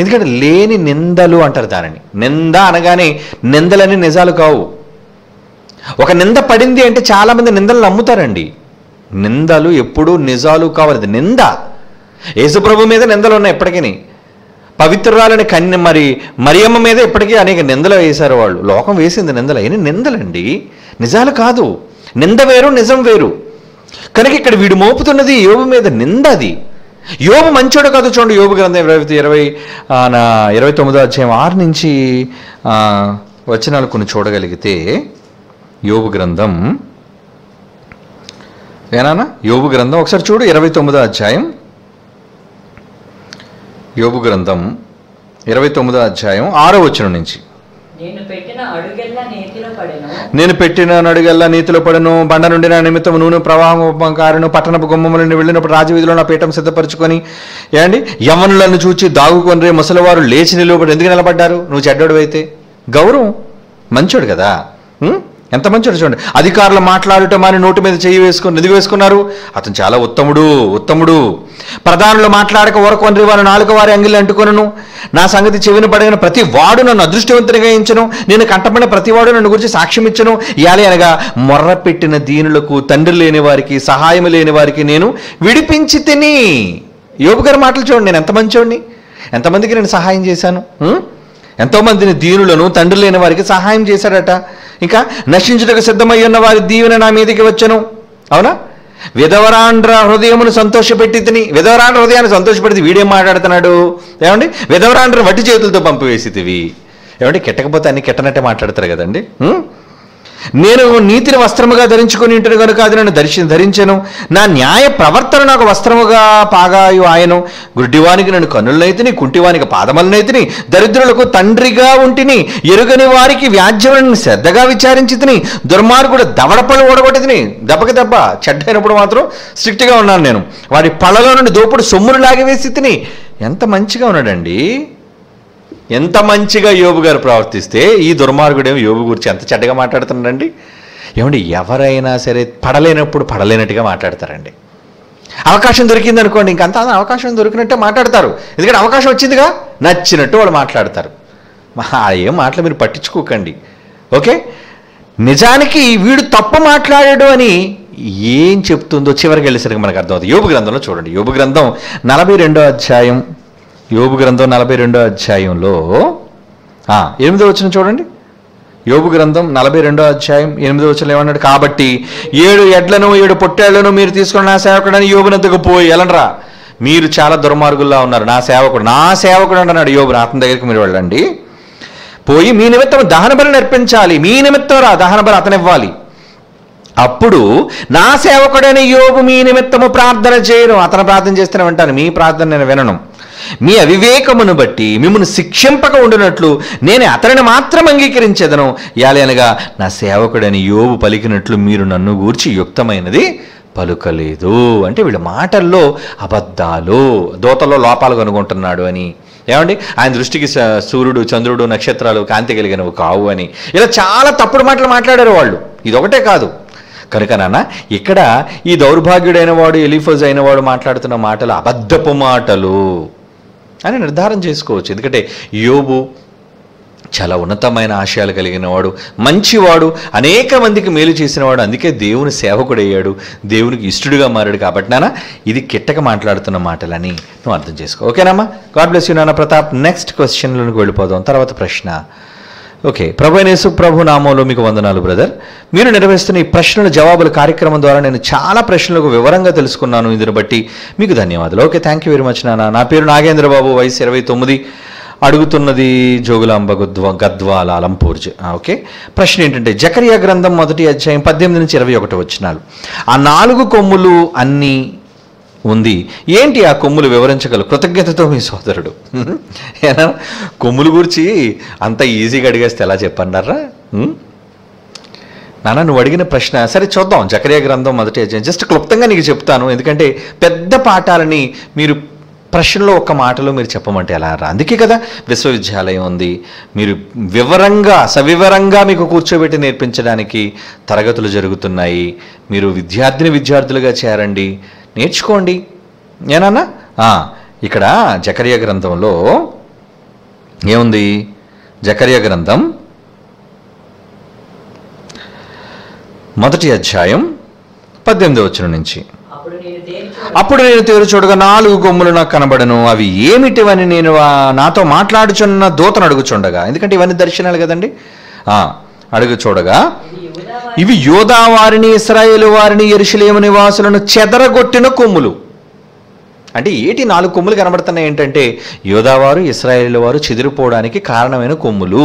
ఎందుకంటే లేని నిందలు అంటారు దానిని. నింద అనగానే నిందలని నిజాలు కావు. ఒక నింద పడింది అంటే చాలామంది నిందలు నమ్ముతారండి. నిందలు ఎప్పుడూ నిజాలు కావాలి. నింద యేసుప్రభు మీద నిందలు ఉన్నాయి ఇప్పటికీ, పవిత్రురాలని కన్య మరి మరియమ్మ మీద ఇప్పటికీ అనేక నిందలు వేశారు వాళ్ళు. లోకం వేసింది నిందలు, అయినా నిందలండి, నిజాలు కాదు. నింద వేరు, నిజం వేరు. కనుక ఇక్కడ వీడు మోపుతున్నది యోబు మీద నింద. అది యోబు మంచోడు కాదు. చూడండి యోబు గ్రంథం ఇరవై ఇరవై నా ఇరవై తొమ్మిదో అధ్యాయం ఆరు నుంచి వచనాలు కొన్ని చూడగలిగితే, యోబు గ్రంథం ఏనా యోబు గ్రంథం ఒకసారి చూడు, ఇరవై తొమ్మిదో అధ్యాయం, యోబు గ్రంథం ఇరవై తొమ్మిదో అధ్యాయం ఆరో వచనం నుంచి. నేను పెట్టిన అడుగల్లా నీతిలో పడను, బండ నుండి నా నిమిత్తం నూనె ప్రవాహం కారును, పట్టణపు గుమ్మముల నుండి వెళ్ళినప్పుడు రాజవీధిలో నా పీఠం సిద్ధపరచుకొని ఏమండి యవ్వనులను చూచి దాగుకొని రే ముసలివారు లేచి నిలబడి ఎందుకు నిలబడ్డారు? నువ్వు చెడ్డోడు అయితే గౌరవం, మంచోడు కదా, ఎంత మంచోడు. చూడండి అధికారులు మాట్లాడుట మాని నోటు మీద చేయి వేసుకుని ఎందుకు వేసుకున్నారు? అతను చాలా ఉత్తముడు, ఉత్తముడు. ప్రధానులు మాట్లాడక ఊరకొనరి వారు నాలుగు వారి అంగిళ్ళు అంటుకొనను, నా సంగతి చెవిన పడిన ప్రతి వాడు నన్ను అదృష్టవంతునిగా ఎంచెను, నేను కంటపడిన ప్రతి వాడు నన్ను గురించి సాక్ష్యం ఇచ్చను. ఇయాలి అనగా మొర్ర పెట్టిన దీనులకు, తండ్రి లేని వారికి, సహాయం లేని వారికి నేను విడిపించి తిని. యోబు గారి మాటలు చూడండి, నేను ఎంత మంచోడిని, ఎంతమందికి నేను సహాయం చేశాను. ఎంతోమందిని దీనులను, తండ్రి లేని వారికి సహాయం చేశాడట. ఇంకా నశించుటకు సిద్ధమై ఉన్న వారి దీవెన నా మీదకి వచ్చను. అవునా, విధవరాండ్ర హృదయమును సంతోషపెట్టి తిని. విధవరాండ్ర హృదయాన్ని సంతోషపెడితే వీడేం మాట్లాడుతున్నాడు? ఏమండి విధవరాండ్ర వట్టి చేతులతో పంపివేసేవి. ఏమంటే కెట్టకపోతే అన్ని కెట్టనట్టే మాట్లాడతారు కదండి. నేను నీతిని వస్త్రముగా ధరించుకుని ఉంటాను కనుక అది నన్ను దర్శి ధరించను, నా న్యాయ ప్రవర్తన నాకు వస్త్రముగా పాగాయు ఆయను. గుడ్డివానికి నన్ను కన్నులనైతిని, కుంటివానికి పాదములనైతిని, దరిద్రులకు తండ్రిగా ఉంటిని, ఎరుగని వారికి వ్యాజ్యములను శ్రద్ధగా విచారించి తిని, దుర్మార్గుడు దవడ పళ్ళు ఓడగొట్టి తిని. దెబ్బకి దెబ్బ చెడ్డైనప్పుడు మాత్రం స్ట్రిక్ట్గా ఉన్నాను నేను, వారి పళ్ళలో నుండి దోపుడు సొమ్మును లాగివేసి తిని. ఎంత మంచిగా ఉన్నాడండి, ఎంత మంచిగా యోబు గారు ప్రవర్తిస్తే ఈ దుర్మార్గుడేమో యోబు గురించి ఎంత చెడ్డగా మాట్లాడుతున్నాడండి. ఏమండి ఎవరైనా సరే పడలేనప్పుడు పడలేనట్టుగా మాట్లాడతారండి. అవకాశం దొరికింది అనుకోండి, ఇంకంతా అవకాశం దొరికినట్టే మాట్లాడతారు, ఎందుకంటే అవకాశం వచ్చిందిగా నచ్చినట్టు వాళ్ళు మాట్లాడతారు. ఏం మాటలు మీరు పట్టించుకోకండి, ఓకే? నిజానికి వీడు తప్పు మాట్లాడాడు అని ఏం చెప్తుందో చివరికి వెళ్ళేసరికి మనకు అర్థమవుతుంది. యోబు గ్రంథంలో చూడండి, యోబు గ్రంథం నలభై రెండో అధ్యాయం, యోబు గ్రంథం నలభై రెండో అధ్యాయంలో ఎనిమిదో వచనం చూడండి. యోబు గ్రంథం నలభై రెండో అధ్యాయం ఎనిమిదో వచనం ఏమన్నాడు? కాబట్టి ఏడు ఎడ్లను ఏడు పొట్టేళ్లను మీరు తీసుకుని నా సేవకుడని యోబునద్దకు పోయి ఎలాండ్రా, మీరు చాలా దుర్మార్గుల్లా ఉన్నారు, నా సేవకుడు నా సేవకుడు అంటున్నాడు యోబుని, అతని దగ్గరికి మీరు వెళ్ళండి, పోయి మీ నిమిత్తం దహన బలి అర్పించాలి, మీ నిమిత్తం రా దహన బలి అతనివ్వాలి. అప్పుడు నా సేవకుడని యోబు మీ నిమిత్తము ప్రార్థన చేయను, అతను ప్రార్థన చేస్తూనే ఉంటాను, మీ ప్రార్థన నేను వినను. మీ అవివేకమును బట్టి మిమ్మల్ని శిక్షింపక ఉండునట్లు నేను అతనిని మాత్రం అంగీకరించేదను. యాలనగా నా సేవకుడని యోబు పలికినట్లు మీరు నన్ను గూర్చి యుక్తమైనది పలుకలేదు. అంటే వీళ్ళ మాటల్లో అబద్ధాలు, దోతల్లో లోపాలు కనుగొంటున్నాడు అని, ఏమండి ఆయన దృష్టికి సూర్యుడు చంద్రుడు నక్షత్రాలు కాంతి కలిగినవి కావు అని, ఇలా చాలా తప్పుడు మాటలు మాట్లాడారు వాళ్ళు. ఇదొకటే కాదు కనుక నాన్న, ఇక్కడ ఈ దౌర్భాగ్యుడైన వాడు ఎలీఫజ్ అయిన వాడు మాట్లాడుతున్న మాటలు అబద్ధపు మాటలు అని నిర్ధారణ చేసుకోవచ్చు. ఎందుకంటే యోబు చాలా ఉన్నతమైన ఆశయాలు కలిగిన వాడు, మంచివాడు, అనేక మందికి మేలు చేసినవాడు, అందుకే దేవుని సేవకుడయ్యాడు, దేవునికి ఇష్టడుగా మారాడు. కాబట్టి నాన్న ఇది కిట్టక మాట్లాడుతున్న మాటలని నువ్వు అర్థం చేసుకో, ఓకేనమ్మా? గాడ్ బ్లెస్ యూ నాన్న ప్రతాప్. నెక్స్ట్ క్వశ్చన్లోకి వెళ్ళిపోదాం, తర్వాత ప్రశ్న. ఓకే, ప్రభువైన యేసు ప్రభు నామంలో మీకు వందనాలు బ్రదర్. మీరు నిర్వహిస్తున్న ఈ ప్రశ్నల జవాబుల కార్యక్రమం ద్వారా నేను చాలా ప్రశ్నలకు వివరంగా తెలుసుకున్నాను, ఇందుని బట్టి మీకు ధన్యవాదాలు. Okay, thank you very much నాన్న. నా పేరు నాగేంద్రబాబు, వయసు ఇరవై తొమ్మిది, అడుగుతున్నది జోగులాంబ గద్వా గద్వాల అలంపూర్జ్. ఓకే, ప్రశ్న ఏంటంటే జకరియా గ్రంథం మొదటి అధ్యాయం పద్దెనిమిది నుంచి ఇరవై ఒకటి వచనాలు, ఆ నాలుగు కొమ్ములు అన్నీ ఉంది, ఏంటి ఆ కొమ్ములు వివరించగలరు? కృతజ్ఞతతో మీ సోదరుడు. ఏనా కొమ్ముల గురించి అంత ఈజీగా అడిగేస్తే ఎలా చెప్పన్నారా? నాన్న నువ్వు అడిగిన ప్రశ్న సరే చూద్దాం. జకరియా గ్రంథం మొదటి అధ్యాయం జస్ట్ క్లుప్తంగా నీకు చెప్తాను, ఎందుకంటే పెద్ద పాఠాలని మీరు ప్రశ్నలో ఒక్క మాటలో మీరు చెప్పమంటే ఎలా రా. అందుకే కదా విశ్వవిద్యాలయం ఉంది, మీరు వివరంగా సవివరంగా మీకు కూర్చోబెట్టి నేర్పించడానికి తరగతులు జరుగుతున్నాయి. మీరు విద్యార్థిని విద్యార్థులుగా చేరండి, నేర్చుకోండి. ఏనాన్నా ఇక్కడ జకరియా గ్రంథంలో ఏముంది? జకరియా గ్రంథం మొదటి అధ్యాయం పద్దెనిమిది వచనం నుంచి, అప్పుడు నేను తీరు చూడగా నాలుగు కొమ్ములు నాకు కనబడను, అవి ఏమిటివని నేను నాతో మాట్లాడుచున్న దూతను అడుగుచుండగా, ఎందుకంటే ఇవన్నీ దర్శనాలు కదండి, అడుగు చూడగా ఇవి యోదా వారిని ఇశ్రాయేలు వారిని యెరూషలేము నివాసులను చెదరగొట్టిన కొమ్ములు. అంటే ఏటి నాలుగు కొమ్ములు కనబడుతున్నాయి ఏంటంటే యోదావారు ఇశ్రాయేలు వారు చెదిరిపోవడానికి కారణమైన కొమ్ములు.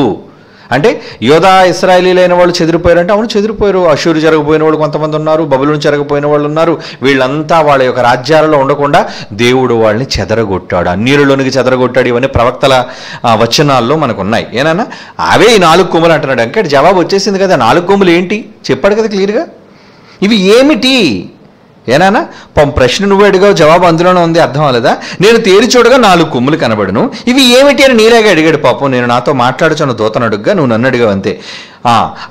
అంటే యోధా ఇస్రాయేలీలైన వాళ్ళు చెదిరిపోయారంటే అవును చెదిరిపోయారు. అషూరు జరగబోయిన వాళ్ళు కొంతమంది ఉన్నారు, బబులోను జరగబోయిన వాళ్ళు ఉన్నారు. వీళ్ళంతా వాళ్ళ యొక్క రాజ్యాలలో ఉండకుండా దేవుడు వాళ్ళని చెదరగొట్టాడు, అన్నిలోనికి చెదరగొట్టాడు. ఇవన్నీ ప్రవక్తల వచనాల్లో మనకున్నాయి. ఏనా అవే ఈ నాలుగు కొమ్ములు అంటున్నాడు. అంటే జవాబు వచ్చేసింది కదా, నాలుగు కొమ్ములు ఏంటి చెప్పాడు కదా క్లియర్గా. ఇవి ఏమిటి ఏనా ప్రశ్న నువ్వే అడిగావు, జవాబు అందులోనే ఉంది, అర్థం అవ్వలేదా? నేను తేరి చూడగా నాలుగు కొమ్ములు కనబడును, ఇవి ఏమిటి అని నీలాగా అడిగాడు పాపం. నేను నాతో మాట్లాడుచున్న దూతను అడుగుగా నువ్వు నన్ను అడిగావు అంతే.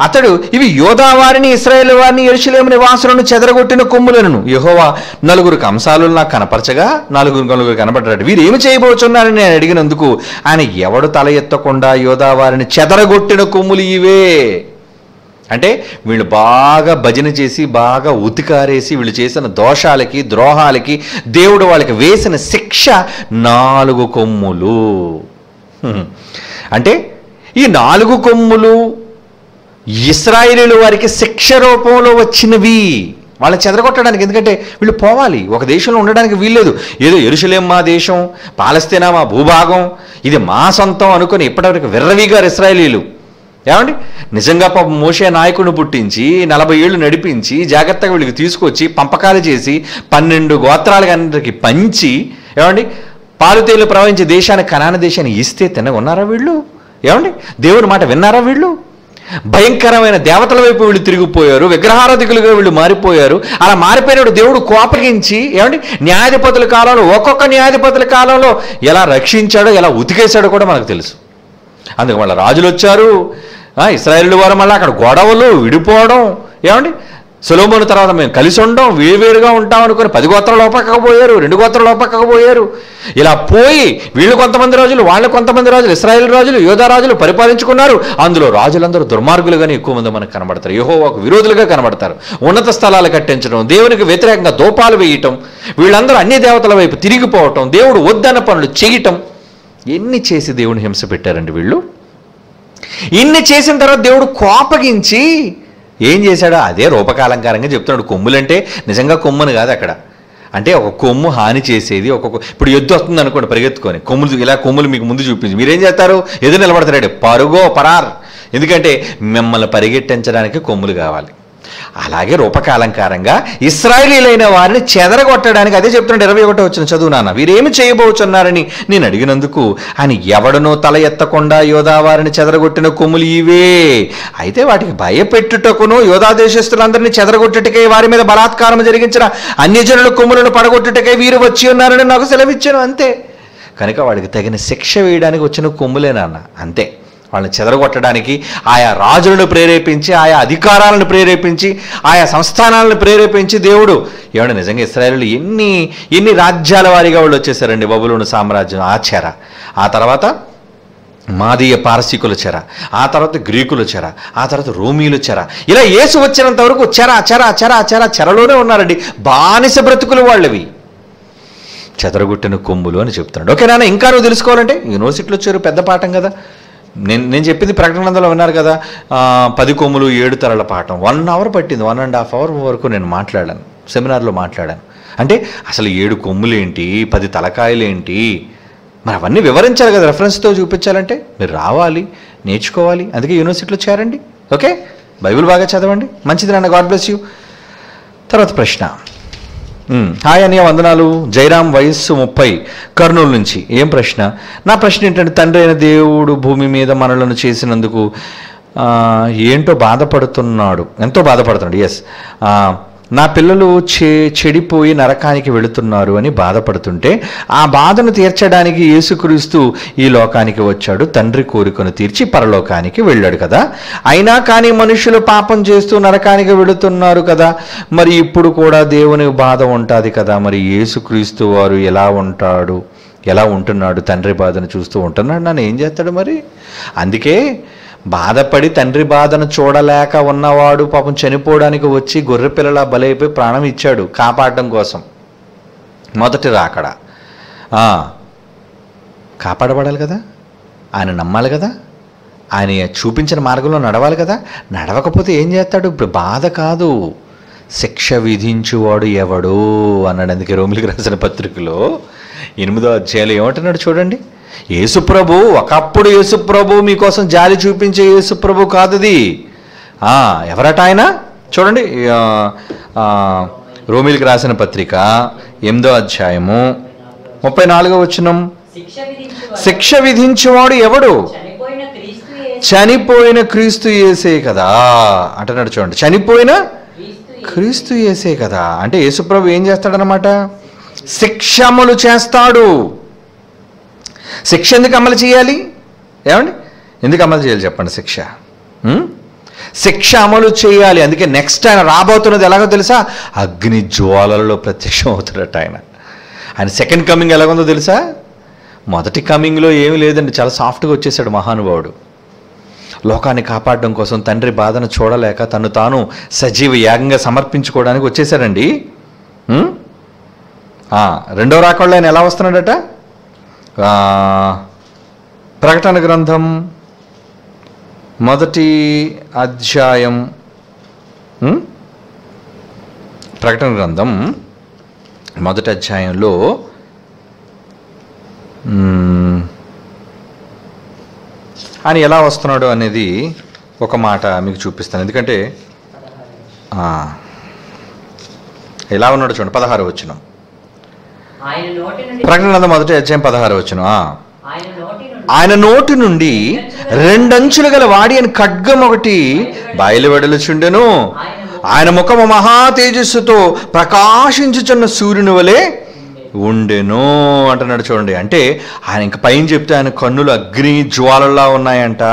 అతడు ఇవి యోధా వారిని ఇశ్రాయేలు వారిని యెరూషలేము నివాసులను చెదరగొట్టిన కొమ్ములను. యెహోవా నలుగురు కంసాలు నాకు కనపరచగా నలుగురు నలుగురు కనపడ్డాడు, వీరు ఏమి చేయబోచున్నారని నేను అడిగినందుకు ఆయన ఎవడు తల ఎత్తకుండా యోధా వారిని చెదరగొట్టిన కొమ్ములు ఇవే. అంటే వీళ్ళు బాగా భజన చేసి బాగా ఉతికారేసి వీళ్ళు చేసిన దోషాలకి ద్రోహాలకి దేవుడు వాళ్ళకి వేసిన శిక్ష నాలుగు కొమ్ములు. అంటే ఈ నాలుగు కొమ్ములు ఇశ్రాయేలీయుల వారికి శిక్ష రూపంలో వచ్చినవి వాళ్ళని చెదరగొట్టడానికి. ఎందుకంటే వీళ్ళు పోవాలి, ఒక దేశంలో ఉండడానికి వీల్లేదు. ఏదో యెరూషలేం మా దేశం, పాలస్తీనా మా భూభాగం, ఇది మా సొంతం అనుకుని ఇప్పటివరకు విర్రవీగారు ఇశ్రాయేలీయులు. ఏమండి నిజంగా పాపం మోషే నాయకుడిని పుట్టించి నలభై ఏళ్ళు నడిపించి జాగ్రత్తగా వీళ్ళకి తీసుకొచ్చి పంపకాలు చేసి పన్నెండు గోత్రాలకు అందరికీ పంచి ఏమండి పాలు తేలు ప్రవహించి దేశాన్ని కనాన దేశాన్ని ఇస్తే తినగొన్నారా వీళ్ళు? ఏమండి దేవుని మాట విన్నారా వీళ్ళు? భయంకరమైన దేవతల వైపు వీళ్ళు తిరిగిపోయారు, విగ్రహారాధికులుగా వీళ్ళు మారిపోయారు. అలా మారిపోయినప్పుడు దేవుడు కోపగించి ఏమండి న్యాయాధిపతుల కాలంలో ఒక్కొక్క న్యాయాధిపతుల కాలంలో ఎలా రక్షించాడో ఎలా ఉతికేశాడో కూడా మనకు తెలుసు. అందుకు మళ్ళీ రాజులు వచ్చారు, ఇశ్రాయేలు వారు మళ్ళీ అక్కడ గొడవలు విడిపోవడం. ఏమండి సొలొమోను తర్వాత మేము కలిసి ఉండం వేరువేరుగా ఉంటాం అనుకుని పది గోత్రాలు ఒప్పకపోయారు, రెండు గోత్రాలు ఒప్పకపోయారు. ఇలా పోయి వీళ్ళు కొంతమంది రాజులు వాళ్ళు కొంతమంది రాజులు ఇశ్రాయేలు రాజులు యోధా రాజులు పరిపాలించుకున్నారు. అందులో రాజులందరూ దుర్మార్గులుగానే ఎక్కువ మంది మనకు కనబడతారు, యెహోవాకు విరోధులుగా కనబడతారు. ఉన్నత స్థలాలు కట్టించడం, దేవునికి వ్యతిరేకంగా దోపాలు వేయటం, వీళ్ళందరూ అన్ని దేవతల వైపు తిరిగిపోవటం, దేవుడు వద్దన్న పనులు చేయటం, ఎన్ని చేసి దేవుని హింస పెట్టారండి వీళ్ళు. ఇన్ని చేసిన తర్వాత దేవుడు కోపగించి ఏం చేశాడో అదే రూపకాలంకారంగా చెప్తున్నాడు. కొమ్ములంటే నిజంగా కొమ్మును కాదు అక్కడ, అంటే ఒక కొమ్ము హాని చేసేది. ఒక్కొక్క ఇప్పుడు ఎద్దు వస్తుంది అనుకోండి పరిగెత్తుకొని, కొమ్ములు ఇలా కొమ్ములు మీకు ముందు చూపించి మీరేం చేస్తారు? ఎదురు నిలబడతాడు పరుగో పరార్, ఎందుకంటే మిమ్మల్ని పరిగెట్టించడానికి కొమ్ములు కావాలి. అలాగే రూపకాలంకారంగా ఇశ్రాయేలీలైన వారిని చెదరగొట్టడానికి అదే చెప్తున్నాడు. ఇరవై ఒకటో వచ్చిన చదువు నాన్న, వీరేమి చేయబోచున్నారని నేను అడిగినందుకు ఆయన ఎవడనో తల ఎత్తకుండా యోధా వారిని చెదరగొట్టిన కొమ్ములు ఇవే. అయితే వాటికి భయపెట్టుటకును యోధా దేశస్తులందరినీ చెదరగొట్టుటకై వారి మీద బలాత్కారం జరిగించిన అన్యజనుల కొమ్ములను పడగొట్టుటకై వీరు వచ్చి ఉన్నారని నాకు సెలవిచ్చాను అంతే. కనుక వాడికి తగిన శిక్ష వేయడానికి వచ్చిన కొమ్ములేనాన్న, అంతే. వాళ్ళని చెదరగొట్టడానికి ఆయా రాజులను ప్రేరేపించి ఆయా అధికారాలను ప్రేరేపించి ఆయా సంస్థానాలను ప్రేరేపించి దేవుడు ఏమన్నా నిజంగా ఇశ్రాయేలు ఎన్ని ఎన్ని రాజ్యాల వారిగా వాళ్ళు వచ్చేసారండి. బబులోను సామ్రాజ్యం ఆ చెర, ఆ తర్వాత మాదీయ పారసీకుల చెర, ఆ తర్వాత గ్రీకుల చెర, ఆ తర్వాత రోమీలు చెర, ఇలా యేసు వచ్చినంత వరకు చెర చెర చెర చెర చెరలోనే ఉన్నారండి. బానిస బ్రతుకులు వాళ్ళవి, చెదరగొట్టిన కొమ్ములు అని చెప్తున్నాడు. ఓకే నాన్న, ఇంకా నువ్వు తెలుసుకోవాలంటే యూనివర్సిటీలో వచ్చారు, పెద్ద పాఠం కదా. నేను నేను చెప్పింది ప్రకటన గ్రంథంలో విన్నారు కదా, పది కొమ్ములు ఏడు తరల పాఠం వన్ అవర్ పట్టింది, వన్ అండ్ హాఫ్ అవర్ వరకు నేను మాట్లాడాను, సెమినార్లో మాట్లాడాను. అంటే అసలు ఏడు కొమ్ములు ఏంటి, పది తలకాయలు ఏంటి, మరి అవన్నీ వివరించాలి కదా. రెఫరెన్స్తో చూపించాలంటే మీరు రావాలి, నేర్చుకోవాలి. అందుకే యూనివర్సిటీలో చేరండి. ఓకే, బైబిల్ బాగా చదవండి. మంచిది నాన్న, గాడ్ బ్లెస్ యూ. తర్వాత ప్రశ్న. హాయ్ అన్నయ్య, వందనాలు. జైరామ్, వయస్సు ముప్పై, కర్నూలు నుంచి. ఏం ప్రశ్న? నా ప్రశ్న ఏంటంటే, తండ్రి అయిన దేవుడు భూమి మీద మనలను చేసినందుకు ఏంటో బాధపడుతున్నాడు, ఎంతో బాధపడుతున్నాడు. ఎస్, నా పిల్లలు చె చెడిపోయి నరకానికి వెళుతున్నారు అని బాధపడుతుంటే ఆ బాధను తీర్చడానికి యేసుక్రీస్తు ఈ లోకానికి వచ్చాడు, తండ్రి కోరికను తీర్చి పరలోకానికి వెళ్ళాడు కదా. అయినా కానీ మనుషులు పాపం చేస్తూ నరకానికి వెళుతున్నారు కదా, మరి ఇప్పుడు కూడా దేవుని బాధ ఉంటుంది కదా. మరి యేసుక్రీస్తు వారు ఎలా ఉంటాడు, ఎలా ఉంటున్నాడు, తండ్రి బాధను చూస్తూ ఉంటున్నాడు, నన్ను ఏం చేస్తాడు మరి? అందుకే బాధపడి తండ్రి బాధను చూడలేక ఉన్నవాడు పాపం చనిపోవడానికి వచ్చి గొర్రె పిల్లలా బలైపోయి ప్రాణం ఇచ్చాడు కాపాడడం కోసం. మొదటి రాకడ కాపాడబడాలి కదా, ఆయన నమ్మాలి కదా, ఆయన చూపించిన మార్గంలో నడవాలి కదా. నడవకపోతే ఏం చేస్తాడు? ఇప్పుడు బాధ కాదు, శిక్ష విధించువాడు ఎవడు అన్నాడు. అందుకే రోమిలికి రాసిన పత్రికలో ఎనిమిదో అధ్యాయులు ఏమంటున్నాడు చూడండి. యేసుప్రభు, ఒకప్పుడు యేసుప్రభు మీకోసం జాలి చూపించే యేసుప్రభు కాదుది. ఎవరట ఆయన? చూడండి రోమిలికి రాసిన పత్రిక ఎనిమిదో అధ్యాయము ముప్పై నాలుగో వచనం. శిక్ష విధించేవాడు ఎవడు? చనిపోయిన క్రీస్తు యేసే కదా అంటున్నాడు. చూడండి, చనిపోయిన క్రీస్తు యేసే కదా అంటే యేసుప్రభు ఏం చేస్తాడనమాట? శిక్షములు చేస్తాడు. శిక్ష ఎందుకు అమలు చేయాలి? ఏమండి, ఎందుకు అమలు చేయాలి చెప్పండి? శిక్ష శిక్ష అమలు చేయాలి. అందుకే నెక్స్ట్ ఆయన రాబోతున్నది ఎలాగో తెలుసా? అగ్ని జ్వాలలలో ప్రత్యక్షం అవుతాడట ఆయన. ఆయన సెకండ్ కమింగ్ ఎలాగుందో తెలుసా? మొదటి కమింగ్లో ఏమీ లేదండి, చాలా సాఫ్ట్గా వచ్చేసాడు మహానుభావుడు. లోకాన్ని కాపాడడం కోసం తండ్రి బాధను చూడలేక తను తాను సజీవ యాగంగా సమర్పించుకోవడానికి వచ్చేసాడండి. రెండో రాకళ్ళు ఆయన ఎలా వస్తున్నాడట? ప్రకటన గ్రంథం మొదటి అధ్యాయం, ప్రకటన గ్రంథం మొదటి అధ్యాయంలో ఆయన ఎలా వస్తున్నాడు అనేది ఒక మాట మీకు చూపిస్తాను. ఎందుకంటే ఎలా ఉన్నాడు చూడండి. పదహారు వచనం, ప్రకటన మొదటి అధ్యాయం పదహారు వచనం. ఆయన నోటి నుండి రెండంచులు గల వాడి అని ఖడ్గం ఒకటి బయలు వెడలుచుండెను. ఆయన ముఖము మహా తేజస్సుతో ప్రకాశించుచున్న సూర్యుని వలె ఉండెను అంటున్నాడు. చూడండి, అంటే ఆయన ఇంకా పైన చెప్తే ఆయన కన్నులు అగ్ని జ్వాలలా ఉన్నాయంట.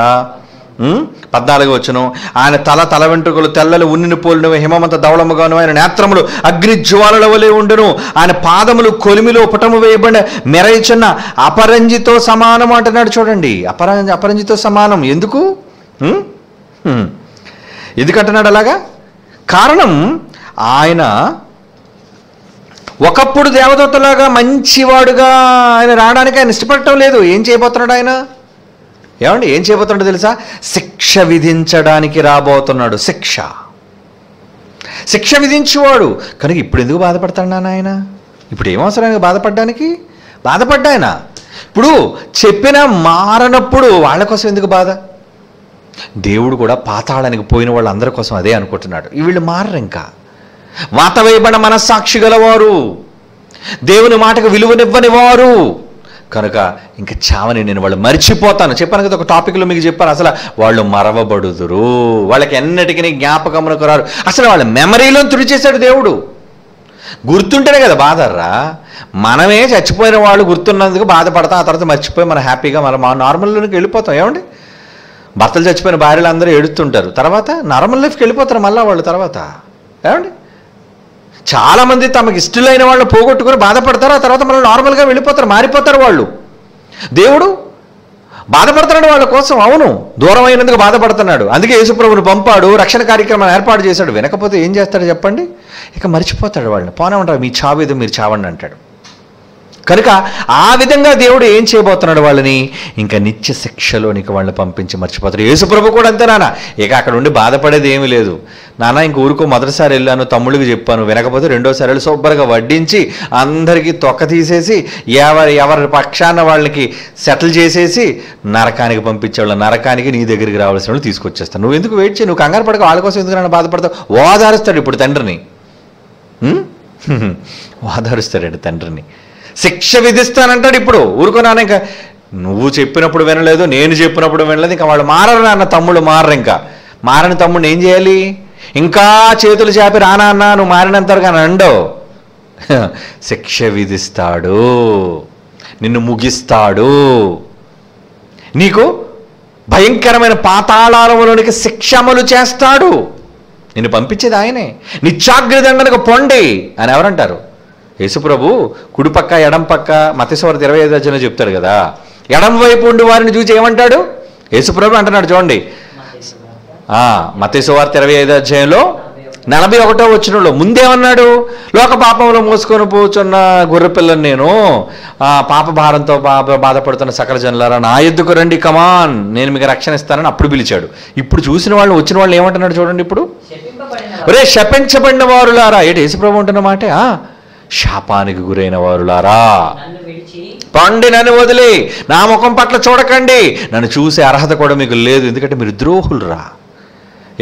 పద్నాలుగు వచనం, ఆయన తల తల వెంట్రుకలు తెల్లలు ఉన్నిని పోలినవి, హిమమంత ధవళముగాను, ఆయన నేత్రములు అగ్ని జ్వాలల వలె ఉండెను, ఆయన పాదములు కొలిమిలో పుటము వేయబడిన మెరయిచున్న అపరంజితో సమానం అంటున్నాడు. చూడండి, అపరంజి అపరంజితో సమానం. ఎందుకు ఎందుకంటున్నాడు అలాగా? కారణం, ఆయన ఒకప్పుడు దేవదూతలాగా మంచివాడుగా ఆయన రావడానికి ఆయన ఇష్టపడటం లేదు. ఏం చేయబోతున్నాడు ఆయన? ఏమండి, ఏం చేయబోతున్నాడు తెలుసా? శిక్ష విధించడానికి రాబోతున్నాడు. శిక్ష శిక్ష విధించేవాడు కనుక ఇప్పుడు ఎందుకు బాధపడతాడు నాన్న? ఆయన ఇప్పుడు ఏమవసరం ఆయనకు బాధపడడానికి? బాధపడ్డాయన ఇప్పుడు చెప్పిన మారనప్పుడు వాళ్ళ కోసం ఎందుకు బాధ? దేవుడు కూడా పాతాళానికి పోయిన వాళ్ళందరి కోసం అదే అనుకుంటున్నాడు. వీళ్ళు మారరు. ఇంకా వాత వేయబడిన మనస్సాక్షి గలవారు, దేవుని మాటకు విలువనివ్వని వారు కనుక ఇంకా చావని నేను వాళ్ళు మర్చిపోతాను. చెప్పాను కదా ఒక టాపిక్లో మీకు చెప్పాను, అసలు వాళ్ళు మరవబడుదురు, వాళ్ళకి ఎన్నటికీ జ్ఞాపకమునకు రారు. అసలు వాళ్ళ మెమరీలో తుడిచేశాడు దేవుడు. గుర్తుంటేనే కదా బాధర్రా, మనమే చచ్చిపోయిన వాళ్ళు గుర్తున్నందుకు బాధపడతాం, ఆ తర్వాత మర్చిపోయి మనం హ్యాపీగా మనం నార్మల్లోకి వెళ్ళిపోతాం. ఏమండి, భర్తలు చచ్చిపోయిన భార్యలు అందరూ ఏడుస్తుంటారు, తర్వాత నార్మల్ లైఫ్కి వెళ్ళిపోతారు మళ్ళీ వాళ్ళు తర్వాత. ఏమండి, చాలామంది తమకు ఇష్టలైన వాళ్ళు పోగొట్టుకుని బాధపడతారు, ఆ తర్వాత మళ్ళీ నార్మల్గా వెళ్ళిపోతారు, మారిపోతారు వాళ్ళు. దేవుడు బాధపడుతున్నాడు వాళ్ళ కోసం. అవును, దూరం అయినందుకు బాధపడుతున్నాడు. అందుకే యేసుప్రభుని పంపాడు, రక్షణ కార్యక్రమాన్ని ఏర్పాటు చేశాడు. వినకపోతే ఏం చేస్తాడు చెప్పండి? ఇక మర్చిపోతాడు వాళ్ళని, పోనేమంటారు, మీ చావేదో మీరు చావండి అంటాడు. కనుక ఆ విధంగా దేవుడు ఏం చేయబోతున్నాడు? వాళ్ళని ఇంకా నిత్య శిక్షలోనికి వాళ్ళని పంపించి మర్చిపోతారు. యేసుప్రభు కూడా అంతే నాన్న, ఇక అక్కడ ఉండి బాధపడేది ఏమీ లేదు నాన్న. ఇంక ఊరుకో, మొదటిసారి వెళ్ళాను, తమ్ముళ్ళకి చెప్పాను, వినకపోతే రెండోసారి వెళ్ళి శుభ్రంగా వడ్డించి అందరికీ తొక్క తీసేసి ఎవరి ఎవరి పక్షాన వాళ్ళకి సెటిల్ చేసేసి నరకానికి పంపించేవాళ్ళు. నరకానికి నీ దగ్గరికి రావాల్సిన వాళ్ళు తీసుకొచ్చేస్తాను, నువ్వు ఎందుకు వెయిట్ చేయి, నువ్వు కంగారు పడక, వాళ్ళ కోసం ఎందుకు నన్ను బాధపడతావు? వాదారుస్తాడు ఇప్పుడు తండ్రిని, వాదారుస్తాడండి తండ్రిని, శిక్ష విధిస్తానంటాడు. ఇప్పుడు ఊరుకున్నాను, ఇంకా నువ్వు చెప్పినప్పుడు వినలేదు, నేను చెప్పినప్పుడు వినలేదు, ఇంకా వాళ్ళు మారరు నాన్న, తమ్ముళ్ళు మారరు. ఇంకా మారని తమ్ముడిని ఏం చేయాలి? ఇంకా చేతులు చేపి రానా అన్నా నువ్వు మారినంతవరకు అండవు, శిక్ష విధిస్తాడు, నిన్ను ముగిస్తాడు, నీకు భయంకరమైన పాతాళాలలోనికి శిక్షమలు చేస్తాడు. నిన్ను పంపించేది ఆయనే. నిత్యాగ్రదండనకు పొండి అని ఎవరంటారు? యేసుప్రభు కుడిపక్క ఎడం పక్క మత్తయిసువార్త ఇరవై ఐదు అధ్యాయంలో చెప్తారు కదా, ఎడం వైపు ఉండి వారిని చూసి ఏమంటాడు యేసుప్రభు? అంటున్నాడు చూడండి మత్తయిసువార్త ఇరవై ఐదు అధ్యాయంలో నలభై ఒకటో వచనంలో. ముందేమన్నాడు? లోక పాపంలో మోసుకొని పోచున్న గొర్రెపిల్లని నేను, పాప భారంతో పాప బాధపడుతున్న సకల జనులారా నా ఎద్దుకు రండి, కమాన్, నేను మీకు రక్షణ ఇస్తానని అప్పుడు పిలిచాడు. ఇప్పుడు చూసిన వాళ్ళని, వచ్చిన వాళ్ళని ఏమంటున్నాడు చూడండి ఇప్పుడు? ఒరే శపించబడిన వారులారా. ఏంటి యేసుప్రభు అంటున్న మాటే? శాపానికి గురైన వారులారా పండి, నన్ను వదిలి నా ముఖం పట్ల చూడకండి, నన్ను చూసే అర్హత కూడా మీకు లేదు, ఎందుకంటే మీరు ద్రోహులురా.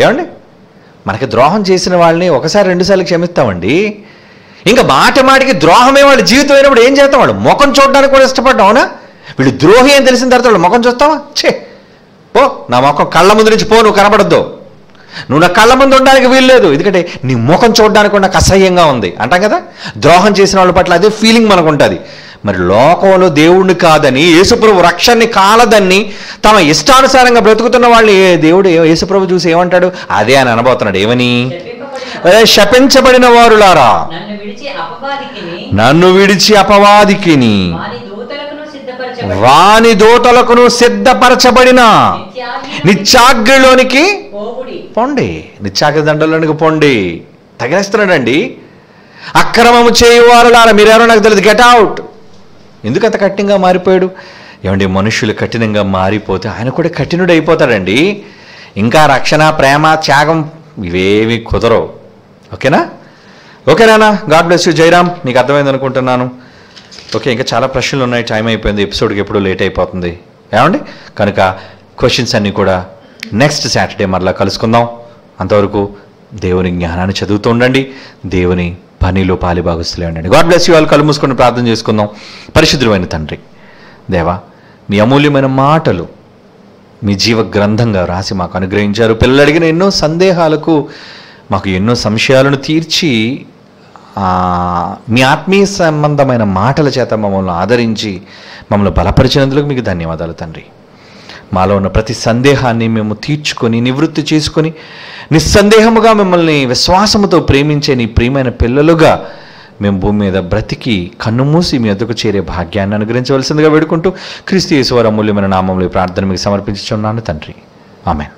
ఏమండి, మనకి ద్రోహం చేసిన వాళ్ళని ఒకసారి రెండుసార్లు క్షమిస్తామండి, ఇంకా మాటి మాటికి ద్రోహమే వాళ్ళ జీవితం అయినప్పుడు ఏం చేస్తాం? వాళ్ళు ముఖం చూడడానికి కూడా ఇష్టపడ్డాం. అవునా? వీళ్ళు ద్రోహి అని తెలిసిన తర్వాత వాళ్ళు ముఖం చూస్తావా? చే పో, నా ముఖం కళ్ళ ముందు నుంచి పో, నువ్వు కనబడద్దు, నువ్వు నా కళ్ళ ముందు ఉండడానికి వీల్లేదు, ఎందుకంటే నీ ముఖం చూడడానికి నాకు అసహ్యంగా ఉంది అంటాం కదా. ద్రోహం చేసిన వాళ్ళ పట్ల అదే ఫీలింగ్ మనకు ఉంటుంది. మరి లోకంలో దేవుడిని కాదని, యేసుప్రభు రక్షణని కాలదని, తమ ఇష్టానుసారంగా బ్రతుకుతున్న వాళ్ళని దేవుడు యేసుప్రభు చూసి ఏమంటాడు? అదే అని అనబోతున్నాడు. ఏమని? శపించబడిన వారులారా, నన్ను విడిచి అపవాదికిని వాని దూతలకును సిద్ధపరచబడిన నిత్యాగ్నిలోనికి పొండి, నిత్యాగ్ని దండలోనికి పొండి. తగిలిస్తున్నాడండి. అక్రమము చేయువారులారా, మీరెవరో నాకు తెలియదు, గెట్ అవుట్. ఎందుకు అంత కఠినంగా మారిపోయాడు? ఏమండి, మనుషులు కఠినంగా మారిపోతే ఆయన కూడా కఠినుడు అయిపోతాడండి. ఇంకా రక్షణ, ప్రేమ, త్యాగం ఇవేవి కుదరవు. ఓకేనా? ఓకేనా? God bless you Jayaram. నీకు అర్థమైంది అనుకుంటున్నాను. ఓకే, ఇంకా చాలా ప్రశ్నలు ఉన్నాయి, టైం అయిపోయింది, ఎపిసోడ్కి ఎప్పుడూ లేట్ అయిపోతుంది. ఏమండి, కనుక క్వశ్చన్స్ అన్నీ కూడా నెక్స్ట్ సాటర్డే మరలా కలుసుకుందాం. అంతవరకు దేవుని జ్ఞానాన్ని చదువుతూ ఉండండి, దేవుని పనిలో పాలిభాగస్తులే ఉండండి. God bless you all. కళ్ళు మూసుకొని ప్రార్థన చేసుకుందాం. పరిశుద్ధులైన తండ్రి, దేవా, మీ అమూల్యమైన మాటలు మీ జీవ గ్రంథంగా రాసి మాకు అనుగ్రహించారు. పిల్లలు అడిగిన ఎన్నో సందేహాలకు, మాకు ఎన్నో సంశయాలను తీర్చి, మీ ఆత్మీయ సంబంధమైన మాటల చేత మమ్మల్ని ఆదరించి మమ్మల్ని బలపరిచినందుకు మీకు ధన్యవాదాలు తండ్రి. మాలో ఉన్న ప్రతి సందేహాన్ని మేము తీర్చుకొని, నివృత్తి చేసుకొని, నిస్సందేహముగా మిమ్మల్ని విశ్వాసముతో ప్రేమించే నీ ప్రియమైన పిల్లలుగా మేము భూమి మీద బ్రతికి కన్నుమూసి మీ వద్దకు చేరే భాగ్యాన్ని అనుగ్రహించవలసిందిగా వేడుకుంటూ క్రీస్తు యేసు వారి అమూల్యమైన నామములో ప్రార్థన మీకు సమర్పించుచున్నాను తండ్రి. ఆమేన్.